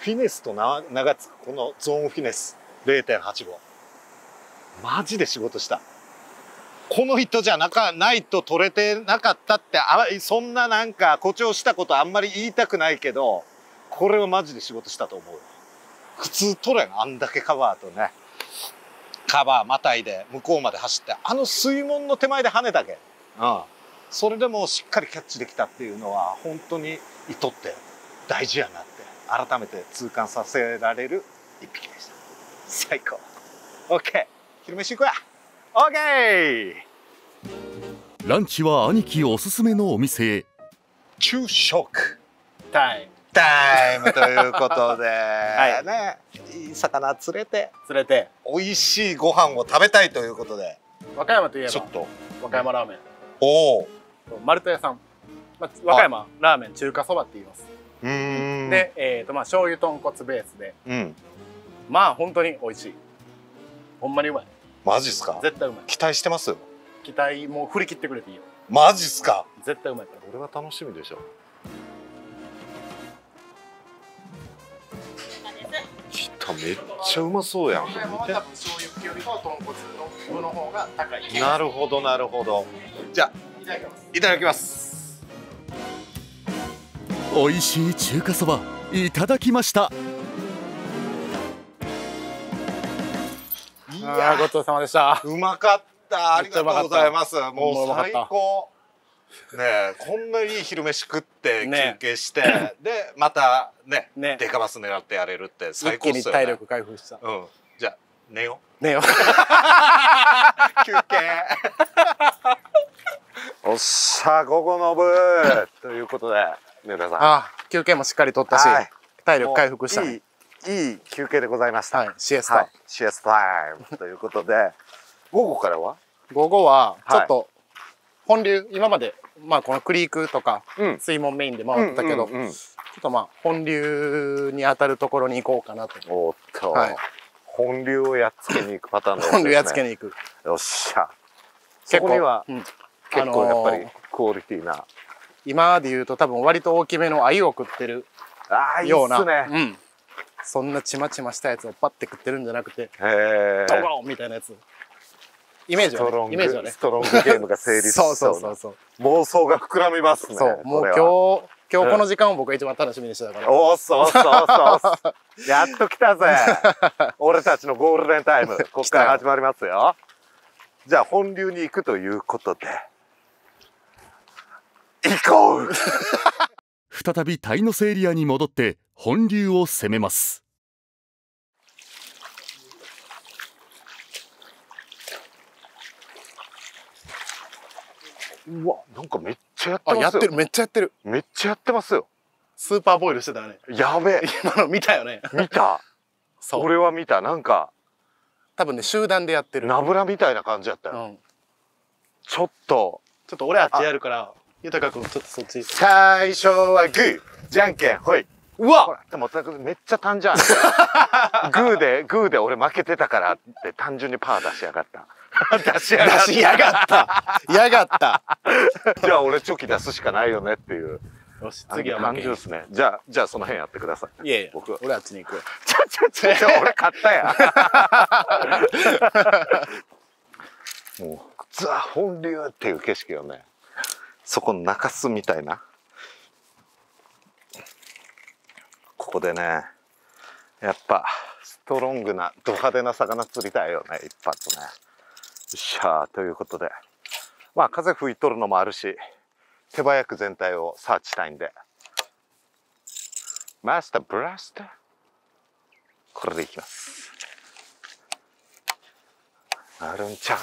フフィネスと名が付くこのゾーンフィネス ゼロ点八五、 マジで仕事した。この人じゃなかないと取れてなかったって、あ、そんななんか誇張したことあんまり言いたくないけど、これはマジで仕事したと思う。普通取れん、あんだけカバーとね、カバーまたいで向こうまで走って、あの水門の手前で跳ねたけ、うん、それでもしっかりキャッチできたっていうのは本当にいとって大事やなって改めて痛感させられる一匹でした。最高。 OK、 昼飯行くわ。 OK、 ランチは兄貴おすすめのお店へ。昼食タイムタイムということで、はい、ね、いい魚連れて連れて美味しいご飯を食べたいということで、和歌山といえばちょっと和歌山ラーメン、おお、丸戸屋さん、まあ、和歌山ラーメン中華そばって言います。うん、で、えーとまあ、醤油豚骨ベースで、うん、まあ本当に美味しい、ほんまにうまい。マジっすか。絶対うまい。期待してますよ。期待もう振り切ってくれていいよ。マジっすか。絶対うまいから。俺は楽しみでしょ。めっちゃうまそうやん。なるほどなるほど。じゃあいただきます。おいしい中華そばいただきました。いや、ごちそうさまでした。うまかった。ありがとうございます。もう最高ね。こんないい昼飯食って休憩して、ね、でまたね、ね、デカバス狙ってやれるって最高っすよね。一気に体力回復した。うん、じゃあ寝よう寝よう休憩おっしゃ、午後の部ということで三浦さん、あ、休憩もしっかりとったし、はい、体力回復した、ね、いい、いい休憩でございました、はい、シエスタ、はい、シエスタイムということで午後からは午後はちょっと、はい、本流、今まで、まあ、このクリークとか水門メインで回ったけど、ちょっとまあ本流に当たるところに行こうかなと。おっと、はい、本流をやっつけに行くパターンですね。本流やっつけに行く。よっしゃ。そこには、うん、結構やっぱりクオリティな。今で言うと多分割と大きめの鮎を食ってるような。ああ、いいっすね。うん。そんなちまちましたやつをパッて食ってるんじゃなくて、ドゴンみたいなやつ。イメージはね、ストロングゲームが成立しそうな妄想が膨らみますね。そう、もう今日、今日この時間を僕が一番楽しみにしてたから。おっすおっすおっす、やっと来たぜ俺たちのゴールデンタイム。ここから始まりますよ。じゃあ本流に行くということで行こう再びタイノセエリアに戻って本流を攻めます。うわ、なんかめっちゃやってますよ。あ、やってる、めっちゃやってる。めっちゃやってますよ。スーパーボイルしてたね。やべえ。今の見たよね。見た。そう。俺は見た。なんか多分ね、集団でやってる。ナブラみたいな感じやったよ。うん、ちょっとちょっと俺あっちやるから、豊君ちょっとそっち。最初はグー、じゃんけんほい。うわ。でもめっちゃ単じゃん。グーでグーで俺負けてたからって単純にパー出しやがった。出しやがった。出しやがった。やがった。じゃあ俺チョキ出すしかないよねっていう。よし、次は負けですね。じゃあ、じゃあその辺やってください。いやいや、僕は。俺あっちに行く。ちょちょちょちょ、俺勝ったやん。もう、ザ・本流っていう景色をね、そこの中洲みたいな。ここでね、やっぱ、ストロングな、ド派手な魚釣りたいよね、一発ね。よっしゃー、ということで、まあ風吹いとるのもあるし手早く全体をサーチしたいんで、マスターブラスターこれでいきます。なるんちゃ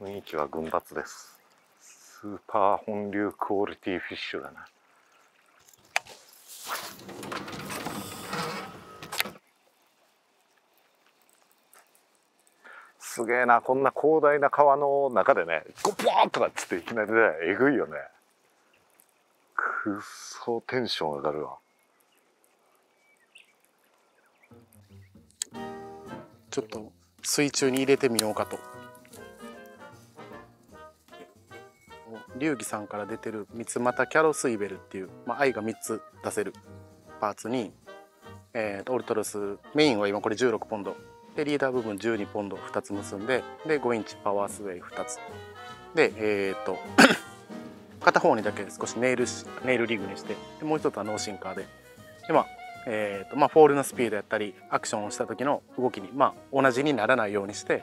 う。雰囲気は群抜です。スーパー本流クオリティフィッシュだな。すげえな、こんな広大な川の中でね、ゴポーンとかっつっていきなりね、えぐいよね。くっそテンション上がるわ。ちょっと水中に入れてみようかと。龍儀さんから出てる三ツ俣キャロスイベルっていう、まあ、愛がみっつ出せるパーツに、えー、とオルトロスメインは今これじゅうろくポンドで、リーダー部分じゅうにポンドふたつ結んで、でごインチパワースウェイふたつで、えー、っと片方にだけ少しネイルしネイルリグにして、でもう一つはノーシンカーで、で、まあえーとまあ、フォールのスピードやったりアクションをした時の動きに、まあ、同じにならないようにして、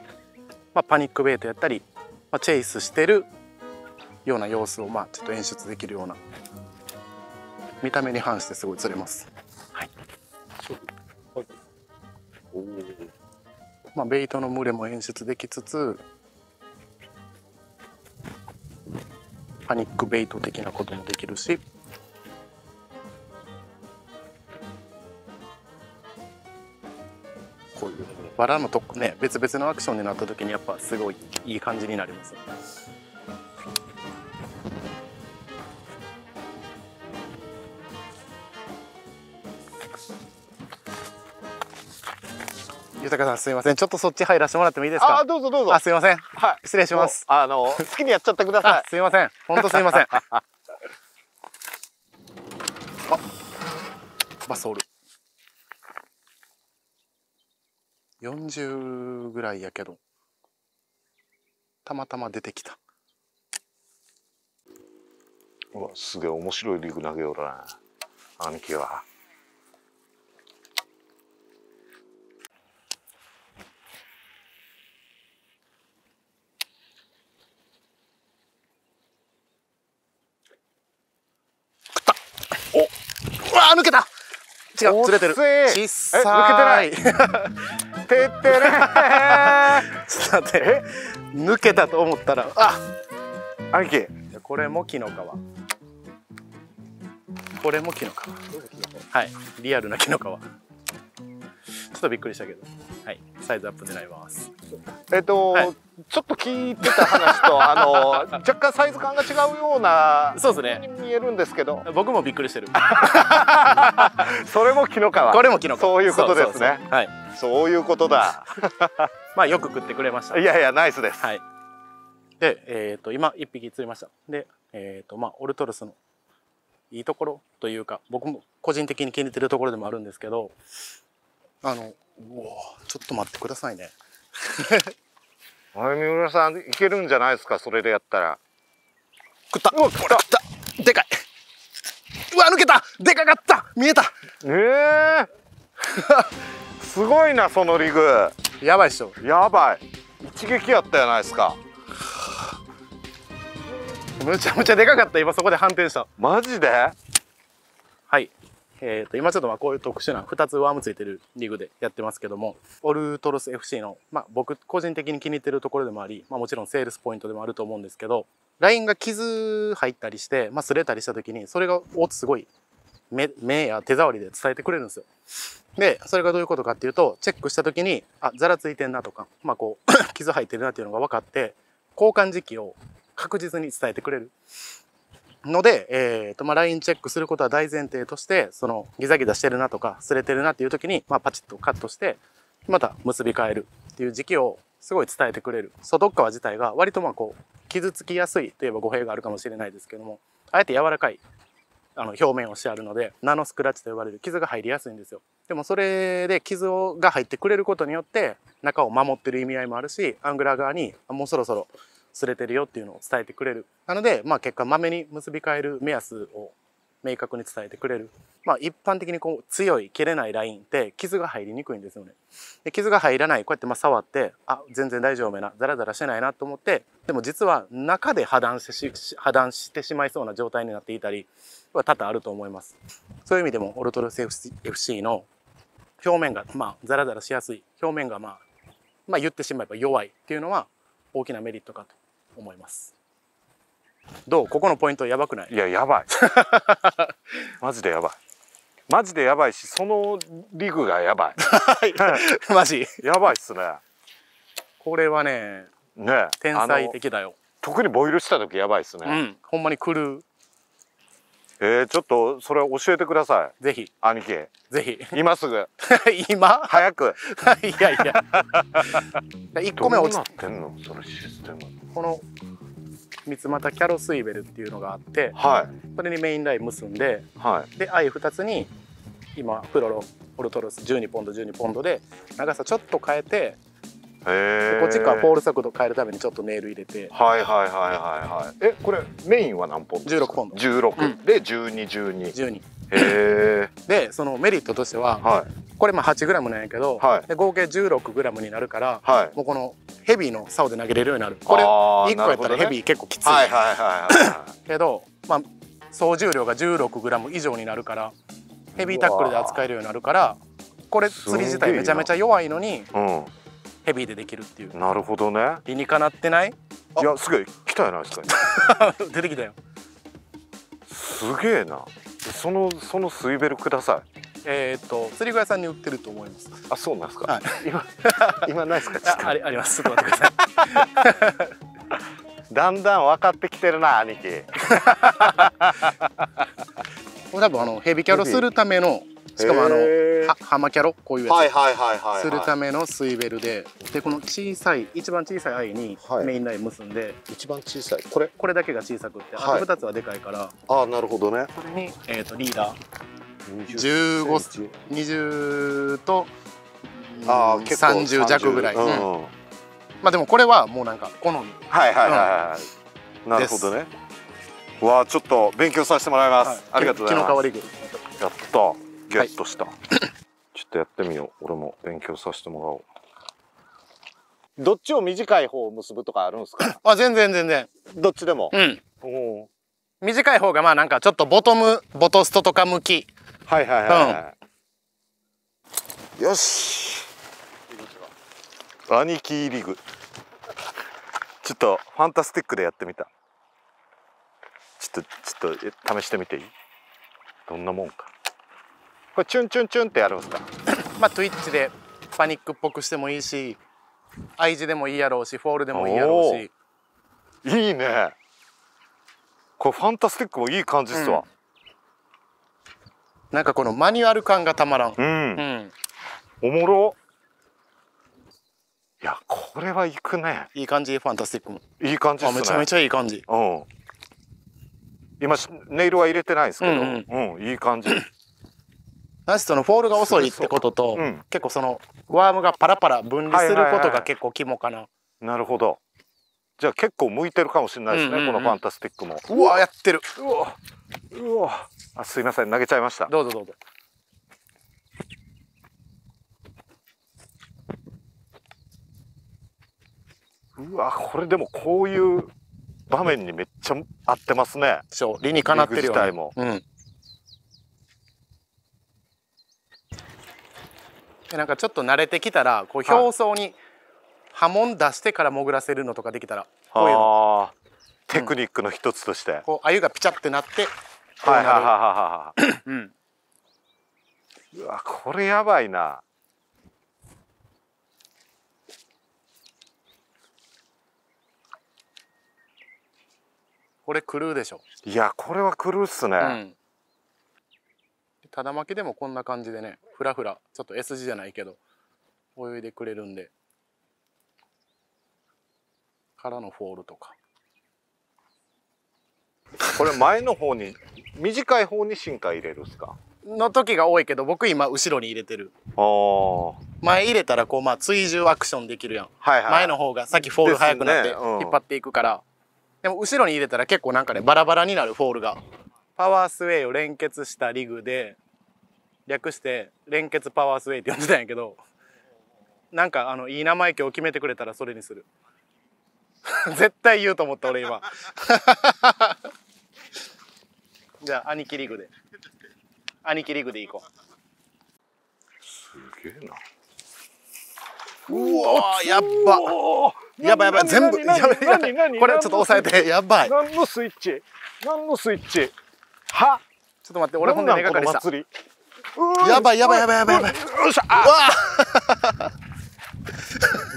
まあ、パニックベイトやったり、まあ、チェイスしてるような様子を、まあ、ちょっと演出できるような、見た目に反してすごい釣れます。はい、まあ、ベイトの群れも演出できつつパニックベイト的なこともできるし。こういうバラのとこね、別々のアクションになった時にやっぱすごいいい感じになります。豊さんすみません、ちょっとそっち入らせてもらってもいいですか。あ、どうぞどうぞ。あ、すみません。はい、失礼します。あの好きにやっちゃってください。すみません、本当すみません。あ、バスおる。よんじゅうぐらいやけどたまたま出てきた。うわ、すげえ面白いリグ投げよるな、兄貴は。食った。お、うわー、抜けた。違う、ずれてる。小さい。抜けてない。てってねー。ちょっと待って、抜けたと思ったら、あ、兄貴これも木の皮、これも木の皮、はい、リアルな木の皮。ちょっとびっくりしたけど、はい、サイズアップ狙います。えっと、はい、ちょっと聞いてた話とあの若干サイズ感が違うような、そうですね、見えるんですけど、僕もびっくりしてる。それも木の皮、これも木の皮、そういうことですね。はい、そういうことだ。まあよく食ってくれました。いやいや、ナイスです。はい。で、えっと今一匹釣りました。で、えっとまあオルトロスのいいところというか、僕も個人的に気に入ってるところでもあるんですけど、あの、うわ、ちょっと待ってくださいね。あれ、三浦さんいけるんじゃないですか、それでやったら。食った。うわ、食った。食った。でかい。うわ、抜けた。でかかった。見えた。ええー。すごいな、そのリグ。やばいっしょ。やばい、一撃やったじゃないですか。むちゃむちゃでかかった。今そこで反転した。マジで。はい、えーと今ちょっとまあこういう特殊なふたつワームついてるリグでやってますけども、オルトロス エフシー の、まあ、僕個人的に気に入ってるところでもあり、まあ、もちろんセールスポイントでもあると思うんですけど、ラインが傷入ったりして、まあ、擦れたりした時にそれがおすごい 目, 目や手触りで伝えてくれるんですよ。で、それがどういうことかっていうと、チェックした時に、あ、ザラついてんなとか、まあこう、傷入ってるなっていうのが分かって、交換時期を確実に伝えてくれる。ので、えっと、まあラインチェックすることは大前提として、そのギザギザしてるなとか、擦れてるなっていう時に、まあパチッとカットして、また結び替えるっていう時期をすごい伝えてくれる。外側自体が割とまあこう、傷つきやすいといえば語弊があるかもしれないですけども、あえて柔らかい。あの表面をしてあるので、ナノスクラッチと呼ばれる傷が入りやすいんですよ。でもそれで傷が入ってくれることによって中を守ってる意味合いもあるし、アングラー側にもうそろそろ擦れてるよっていうのを伝えてくれる。なので、まあ、結果まめに結び替える目安を明確に伝えてくれる。まあ、一般的にこう強い切れないラインって傷が入りにくいんですよね。で、傷が入らない、こうやってまあ触って、あ、全然大丈夫な、ザラザラしてないなと思って、でも実は中で破断してし破断してしまいそうな状態になっていたりは多々あると思います。そういう意味でもオルトロス エフシー の表面がまあザラザラしやすい、表面がまあ、まあ、言ってしまえば弱いっていうのは大きなメリットかと思います。どう、ここのポイントやばくない？いや、やばい。マジでやばい、マジでやばいし、そのリグがやばい。マジやばいっすね、これはね。ね、天才的だよ。特にボイルした時やばいっすね、うん、ほんまに狂う。えー、ちょっとそれ教えてください。ぜひ兄貴、ぜひ今すぐ。今早く。いやいや、いっこめ落ちてんの、そのシステム。この三ツ俣キャロスイベルっていうのがあって、はい、これにメインライン結んで、はい、で愛ふたつに今フロロオルトロスじゅうにポンドじゅうにポンドで長さちょっと変えて。こっちからポール速度変えるためにちょっとネイル入れて、はいはいはいはいはい。え、これメインは何ポンド？じゅうろくポンド。じゅうろくでじゅうに、じゅうに。じゅうに。へえ。でそのメリットとしては、これまあはちグラムなんやけど、合計じゅうろくグラムになるから、もうこのヘビーの竿で投げれるようになる。これいっこやったらヘビー結構きつい。はいはいはい。けどまあ総重量がじゅうろくグラム以上になるから、ヘビータックルで扱えるようになるから、これ釣り自体めちゃめちゃ弱いのに。ヘビーでできるっていう。なるほどね。理にかなってない？いやすげえ来たやないですか。出てきたよ。すげえな。そのそのスイベルください。えっと釣り具屋さんに売ってると思います。あ、そうなんですか。はい、今今ないですか。あ, あ, りあります。ちょっと待ってください。だんだん分かってきてるな兄貴。これ多分あのヘビキャロするための。しかもあのハマキャロこういうやつするためのスイベルで、でこの小さい一番小さい愛にメインライン結んで、はい、一番小さいこれこれだけが小さくって、はい、あとふたつはでかいから、ああなるほどね。これに、えー、とリーダーじゅうご、にじゅうとさんじゅう弱ぐらい、うん、まあでもこれはもうなんか好み、はいはいはい、なるほどね。わあちょっと勉強させてもらいます、はい、ありがとうございます。気の変わり具やったゲットした、はい、ちょっとやってみよう。俺も勉強させてもらおう。どっちを短い方を結ぶとかあるんですか？あ、全然全然どっちでも、うん、お短い方がまあなんかちょっとボトムボトストとか向き、はいはいはい、うん、よし兄貴リグちょっとファンタスティックでやってみた。ちょっとちょっと試してみていい？どんなもんか。これチュンチュンチュンってやるんですか？まあトゥイッチでパニックっぽくしてもいいし、アイジでもいいやろうし、フォールでもいいやろうし。いいね。これファンタスティックもいい感じっすわ、うん、なんかこのマニュアル感がたまらん。うん、うん、おもろ。いやこれはいくね。いい感じ。ファンタスティックもいい感じっすね。めちゃめちゃいい感じ。うん、今ネイルは入れてないんですけど、うん、うんうん、いい感じ。なしそのフォールが遅いってことと、うん、結構そのワームがパラパラ分離することが結構肝かな。なるほど。じゃあ結構向いてるかもしれないですね、このファンタスティックも。うわやってる。うわうわ、あすいません投げちゃいました。どうぞどうぞ。うわこれでもこういう場面にめっちゃ合ってますね。そう理にかなってるよね。うん、なんかちょっと慣れてきたらこう表層に波紋出してから潜らせるのとかできたら、こういうのテクニックの一つとして、うん、こう鮎がピチャってなってこうなる。はいはいはいはい。うん、うわこれやばいな。これ狂うでしょ。いやこれは狂うっすね、うん。ただ巻きでもこんな感じでね、フラフラちょっと S 字じゃないけど泳いでくれるんで、からのフォールとか。これ前の方に短い方に深海入れるんですか？の時が多いけど、僕今後ろに入れてる。前入れたらこうまあ追従アクションできるやん、はいはい、前の方が先フォール速くなって引っ張っていくから、でも後ろに入れたら結構なんかねバラバラになるフォールが。パワースウェイを連結したリグで、略して連結パワースウェイって呼んでたんやけど、なんかあのいい名前今日決めてくれたらそれにする。絶対言うと思った俺今。じゃあ兄貴リグで兄貴リグでいこう。すげえな。うわやっばやばやば全部やべやべ、これちょっと押さえてやばい。何のスイッチ何のスイッチは。ちょっと待って、俺ほんで寝かかりした。やばいやばいやばいやばいやばい。よっしゃあ。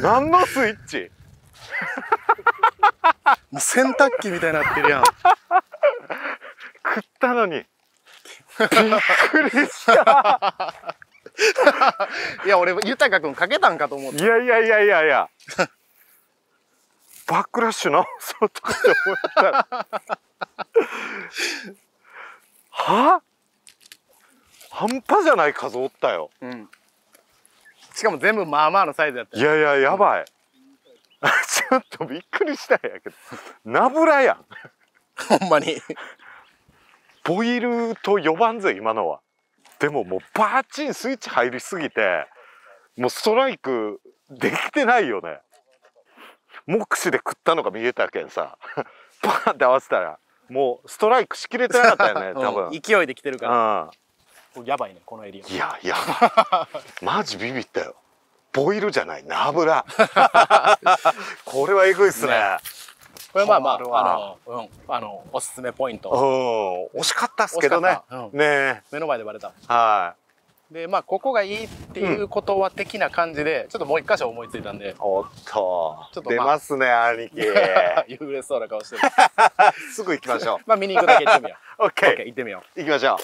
何のスイッチ？もう洗濯機みたいになってるやん。食ったのに。びっくりした。いや俺豊君かけたんかと思って。いやいやいやいやいや。バックラッシュ直そうとかって思ったらはぁ、半端じゃない数おったよ、うん、しかも全部まあまあのサイズだった、ね、いやいややばい、うん、ちょっとびっくりしたんやけどナブラやんほんまにボイルと呼ばんぜ今のは。でももうバーチンスイッチ入りすぎてもうストライクできてないよね。目視で食ったのが見えたけんさパーンって合わせたらもうストライクしきれてなかったよね多分、うん、勢いできてるから、うん、やばいねこのエリア。いややばいマジビビったよ。ボイルじゃないナブラこれはえぐいっすね。これはまあまああの、うん、あのおすすめポイント。惜しかったっすけどね、うん、ね目の前でバレた。はい、でまあここがいいっていうことは的な感じで、うん、ちょっともう一箇所思いついたんで。おっとちょっと、まあ、出ますね兄貴優れそうな顔してるすぐ行きましょうまあ見に行くだけ行ってみようオッケー行ってみよう。行きましょう。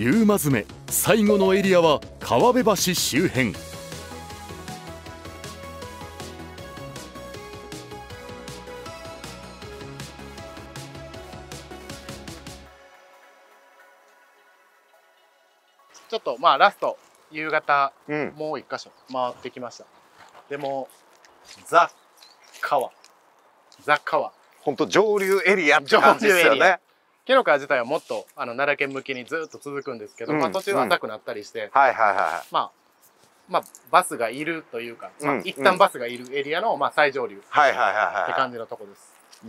夕馬詰最後のエリアは川辺橋周辺。ちょっとまあラスト夕方、うん、もう一箇所回ってきました。でもザ・川ザ・川本当上流エリアって感じですよね。紀の川自体はもっとあの奈良県向きにずっと続くんですけど、うん、まあ途中浅くなったりしてまあまあバスがいるというか、まあ、一旦バスがいるエリアのまあ最上流って感じのとこで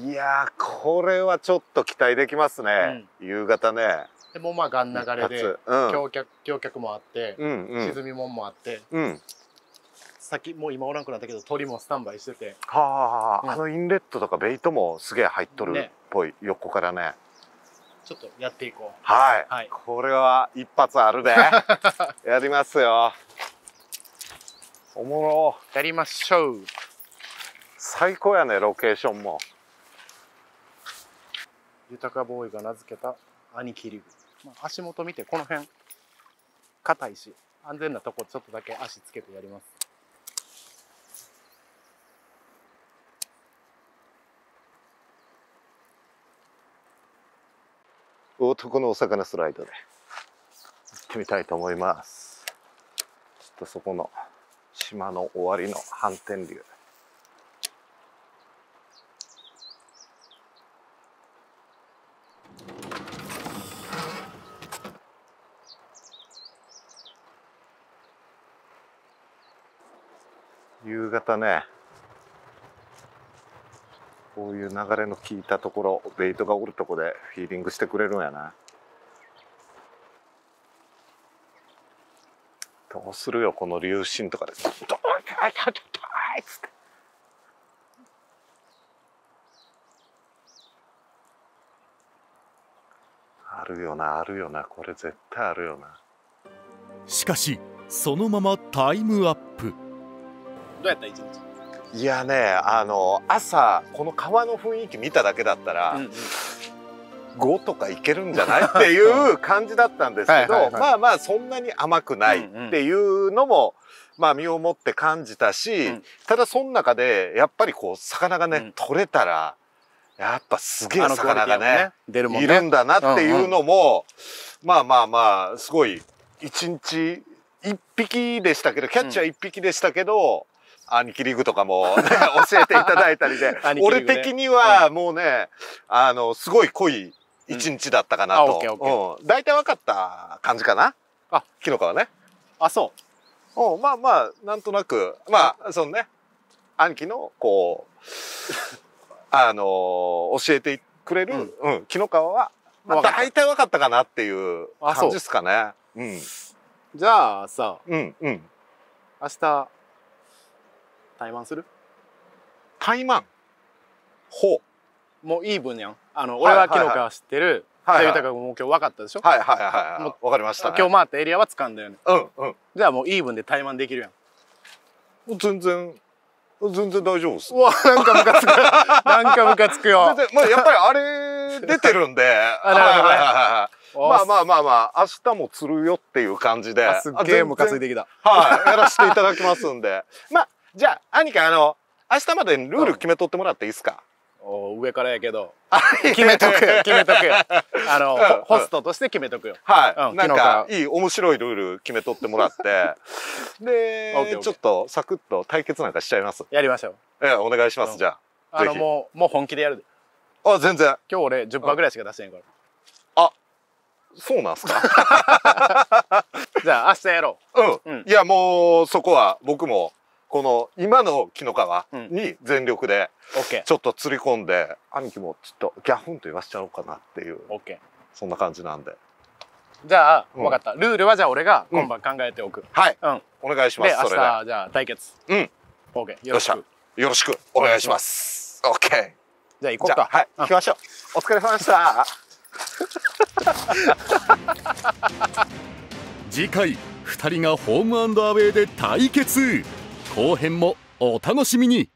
す。いやーこれはちょっと期待できますね、うん、夕方ね。でもまあガン流れで橋脚、橋脚もあって、うんうん、沈み門もあって、うん、先もう今おらんくなったけど鳥もスタンバイしてて、はあ、うん、あのインレットとかベイトもすげえ入っとるっぽい、ね、横からねちょっとやっていこう。はい、はい、これは一発あるでやりますよ。おもろやりましょう。最高やねロケーションも。豊ボーイが名付けた兄貴流。足元見てこの辺硬いし安全なとこちょっとだけ足つけてやります。男のお魚スライドで行ってみたいと思います。ちょっとそこの島の終わりの反転流夕方ね、こういう流れの効いたところベイトがおるとこでフィーリングしてくれるんやな。どうするよこの流進とかで「ドーン!」っつって。あるよなあるよなこれ絶対あるよな。しかしそのままタイムアップ。どうやった一日？いやね、あの朝この川の雰囲気見ただけだったら、うん、ごとかいけるんじゃないっていう感じだったんですけどまあまあそんなに甘くないっていうのも、うん、まあ身をもって感じたし、うん、ただその中でやっぱりこう魚がね、うん、取れたらやっぱすげえ魚が ね, ね, ねいるんだなっていうのも、うんうん、まあまあまあすごい一日一匹でしたけどキャッチャー一匹でしたけど。うん兄貴リグとかも、ね、教えていただいたりで、ね、俺的にはもうね、うん、あのすごい濃い一日だったかなと。大体分かった感じかな。あ、紀の川ね。あ、そう。お、まあまあなんとなく、まあそのね、兄貴のこうあの教えてくれる、うんうん、紀の川は、まあ、大体分かったかなっていう感じですかね。うん、じゃあさ、うんうん、明日。タイマンする？タイマンほうもういい分やん。あの俺は紀の川知ってる、豊君も今日分かったでしょ。はいはいはいはい、分かりましたね。今日回ったエリアは掴んだよね。うんうん。じゃあもういい分でタイマンできるやん。全然全然大丈夫です。うわ、なんかムカつく。なんかムカつくよ。まあやっぱりあれ出てるんで。まあまあまあまあ、明日も釣るよっていう感じで。すっげえムカついてきた。はい。やらせていただきますんで。まあ、じゃあ、兄貴、あの、明日までにルール決めとってもらっていいですか？お上からやけど。決めとくよ、決めとくよ。あの、ホストとして決めとくよ。はい。なんか、いい、面白いルール決めとってもらって。で、ちょっと、サクッと対決なんかしちゃいます。やりましょう。ええ、お願いします、じゃあ。あの、もう、もう本気でやるで。あ、全然。今日俺、じゅっぱぐらいしか出せへんから。そうなんすか。じゃあ明日やろう。うん。いやもうそこは僕もこの今の紀の川に全力でちょっと釣り込んで、兄貴もちょっとギャフンと言わせちゃおうかなっていう、そんな感じなんで。じゃあ分かった、ルールはじゃあ俺が今晩考えておく。はい、お願いします。それで明日じゃあ対決。うん、 OK、 よろしくよろしくお願いします。 OK、 じゃあ行こうか。はい、行きましょう。お疲れ様でした。次回ふたりがホームアンドアウェイで対決。後編もお楽しみに。